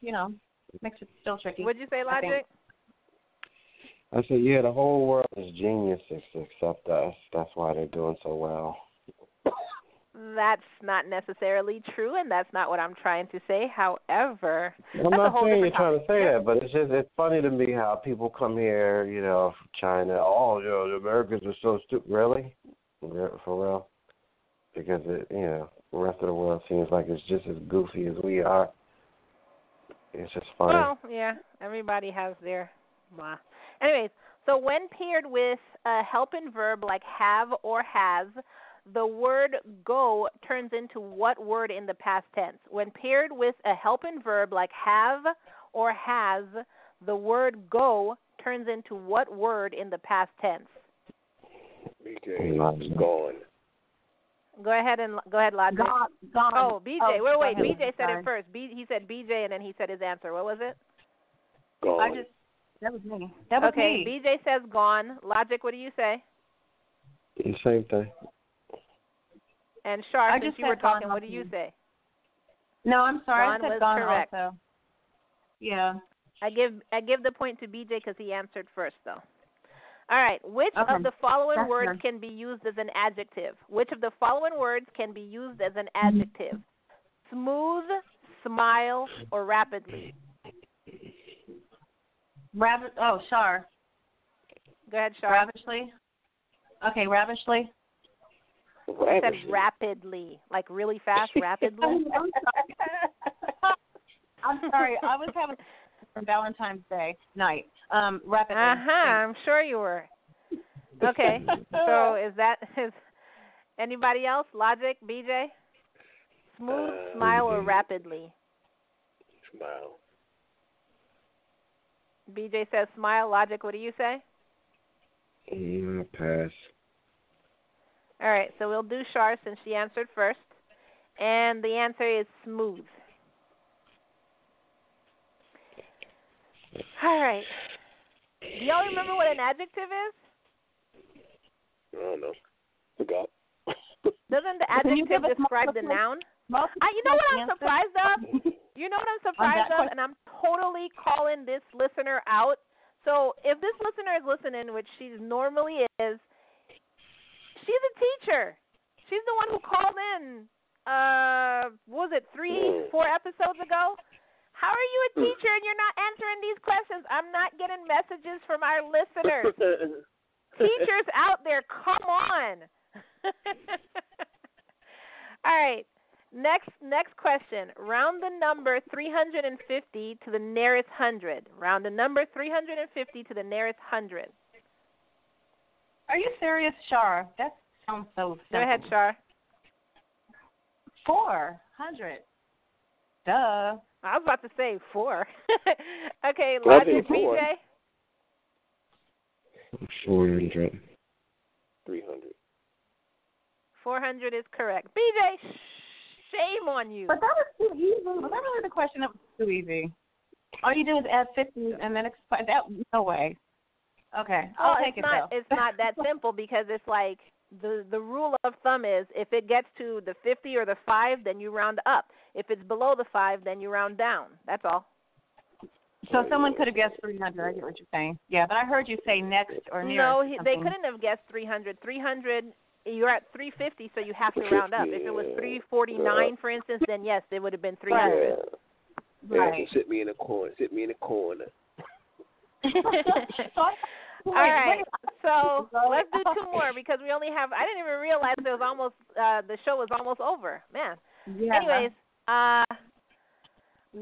You know, makes it still tricky. What'd you say, Logic? I said, yeah, the whole world is geniuses except us. That's why they're doing so well. That's not necessarily true, and that's not what I'm trying to say. However, I'm not saying you're trying to say that, but it's just it's funny to me how people come here, you know, from China. Oh, you know, the Americans are so stupid. Really? For real? Because the rest of the world seems like it's just as goofy as we are. It's just funny. Well, yeah, everybody has their blah. Anyways, so when paired with a helping verb like have or has, the word go turns into what word in the past tense? When paired with a helping verb like have or has, the word go turns into what word in the past tense? BJ, gone. Go ahead, Logic. Gone. Oh, BJ. Oh, wait. BJ said it first. He said BJ, and then he said his answer. What was it? Gone. That was me. That was okay. Me. BJ says gone. Logic. What do you say? The same thing. And Char, since you were talking, what do you say? No, I'm sorry. Gone I said was gone correct. Also. Yeah. I give the point to BJ because he answered first, though. All right, which of the following words can be used as an adjective? Which of the following words can be used as an adjective? Smooth, smile, or rapidly? Char. Go ahead, Char. Ravishly? Okay, ravishly. He said rapidly, like really fast, rapidly. I'm sorry. I was having from Valentine's Day night. Rapidly. I'm sure you were. Okay. So is anybody else? Logic, BJ? Smooth, smile, or rapidly? Smile. BJ says smile. Logic, what do you say? Pass. All right, so we'll do Char since she answered first. And the answer is smooth. All right. Do y'all remember what an adjective is? I don't know. Forgot. Doesn't the adjective describe the noun? You know what I'm surprised of? You know what I'm surprised of? And I'm totally calling this listener out. So if this listener is listening, which she normally is, she's a teacher. She's the one who called in, what was it, 3-4 episodes ago? How are you a teacher and you're not answering these questions? I'm not getting messages from our listeners. Teachers out there, come on. All right. Next question. Round the number 350 to the nearest 100. Round the number 350 to the nearest 100. Are you serious, Char? That sounds so simple. Go ahead, Char. 400. Duh. I was about to say 4. Okay, Logic, BJ. 400. 300. 400 is correct. BJ, shame on you. But that was too easy. Was that really the question? That was too easy. All you do is add 50 and then explain. That, no way. Okay. It's not that simple because it's like the rule of thumb is if it gets to the 50 or the 5, then you round up. If it's below the 5, then you round down. That's all. So someone could have guessed 300. I get what you're saying. Yeah, but I heard you say next or near. No, they couldn't have guessed 300. 300. You're at 350, so you have to round up. If it was 349, for instance, then yes, it would have been 300. Yeah. Right. Sit me in a corner. Sit me in a corner. All right. So let's do two more because we only have. I didn't even realize it was almost. The show was almost over. Man. Yeah. Anyways,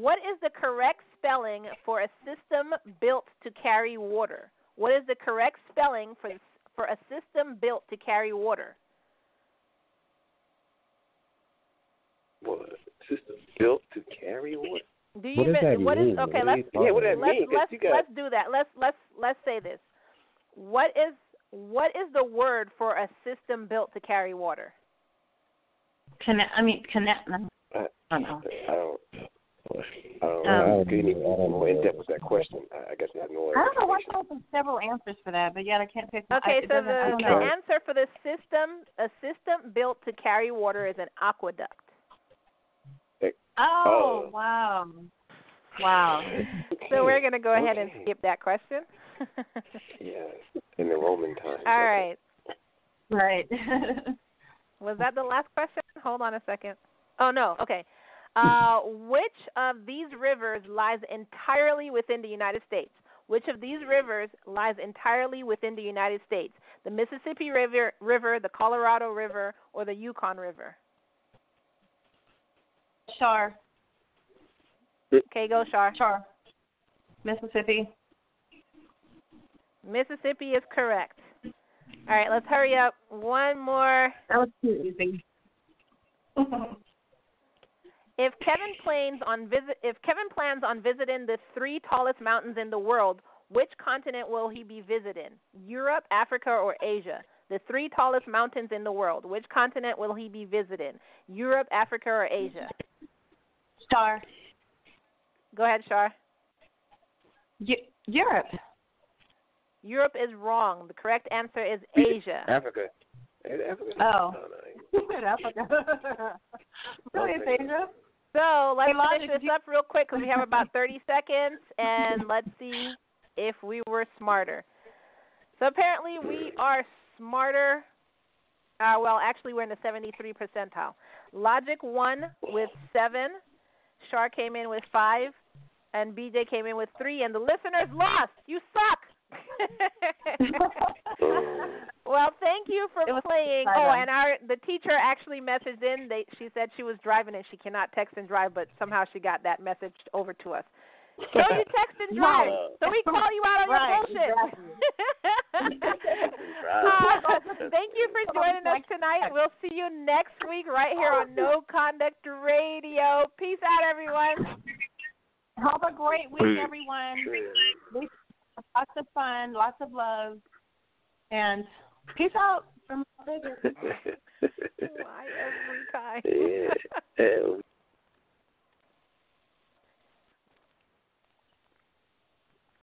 what is the correct spelling for a system built to carry water? What is the correct spelling for a system built to carry water? What? System built to carry water? Do you what does that mean? Let's do that. Let's say this. What is the word for a system built to carry water? Connect. I don't know more in depth with that question. I guess I have no idea. I don't know why there's several answers for that, but yet I can't pick. Okay, so the answer for the system, a system built to carry water, is an aqueduct. Oh, wow. So we're going to go ahead and skip that question. Yes, in the Roman times. All right. Right. Was that the last question? Hold on a second. Oh, no. Okay. Which of these rivers lies entirely within the United States? Which of these rivers lies entirely within the United States? The Mississippi River, the Colorado River, or the Yukon River? Char. Okay, go Char. Char. Mississippi. Mississippi is correct. All right, let's hurry up. One more. That was too easy. If Kevin plans on visiting the 3 tallest mountains in the world, which continent will he be visiting? Europe, Africa, or Asia? The 3 tallest mountains in the world. Which continent will he be visiting? Europe, Africa, or Asia? Char. Go ahead, Char. Europe. Europe is wrong. The correct answer is Asia. Africa. Oh. Africa. Really, it's Asia? So let's finish this up real quick because we have about 30 seconds, and let's see if we were smarter. So apparently we are smarter. Well, actually we're in the 73 percentile. Logic won with 7. Char came in with 5, and BJ came in with 3, and the listeners lost. You suck. Well, thank you for playing. Oh, and the teacher actually messaged in. She said she was driving and she cannot text and drive, but somehow she got that message over to us. So you text and drive. Right. So we call you out on your bullshit. Exactly. Thank you for joining us tonight. We'll see you next week right here on No Conduct Radio. Peace out, everyone. Have a great week, everyone. Lots of fun, lots of love, and peace out from Vegas. Why every time?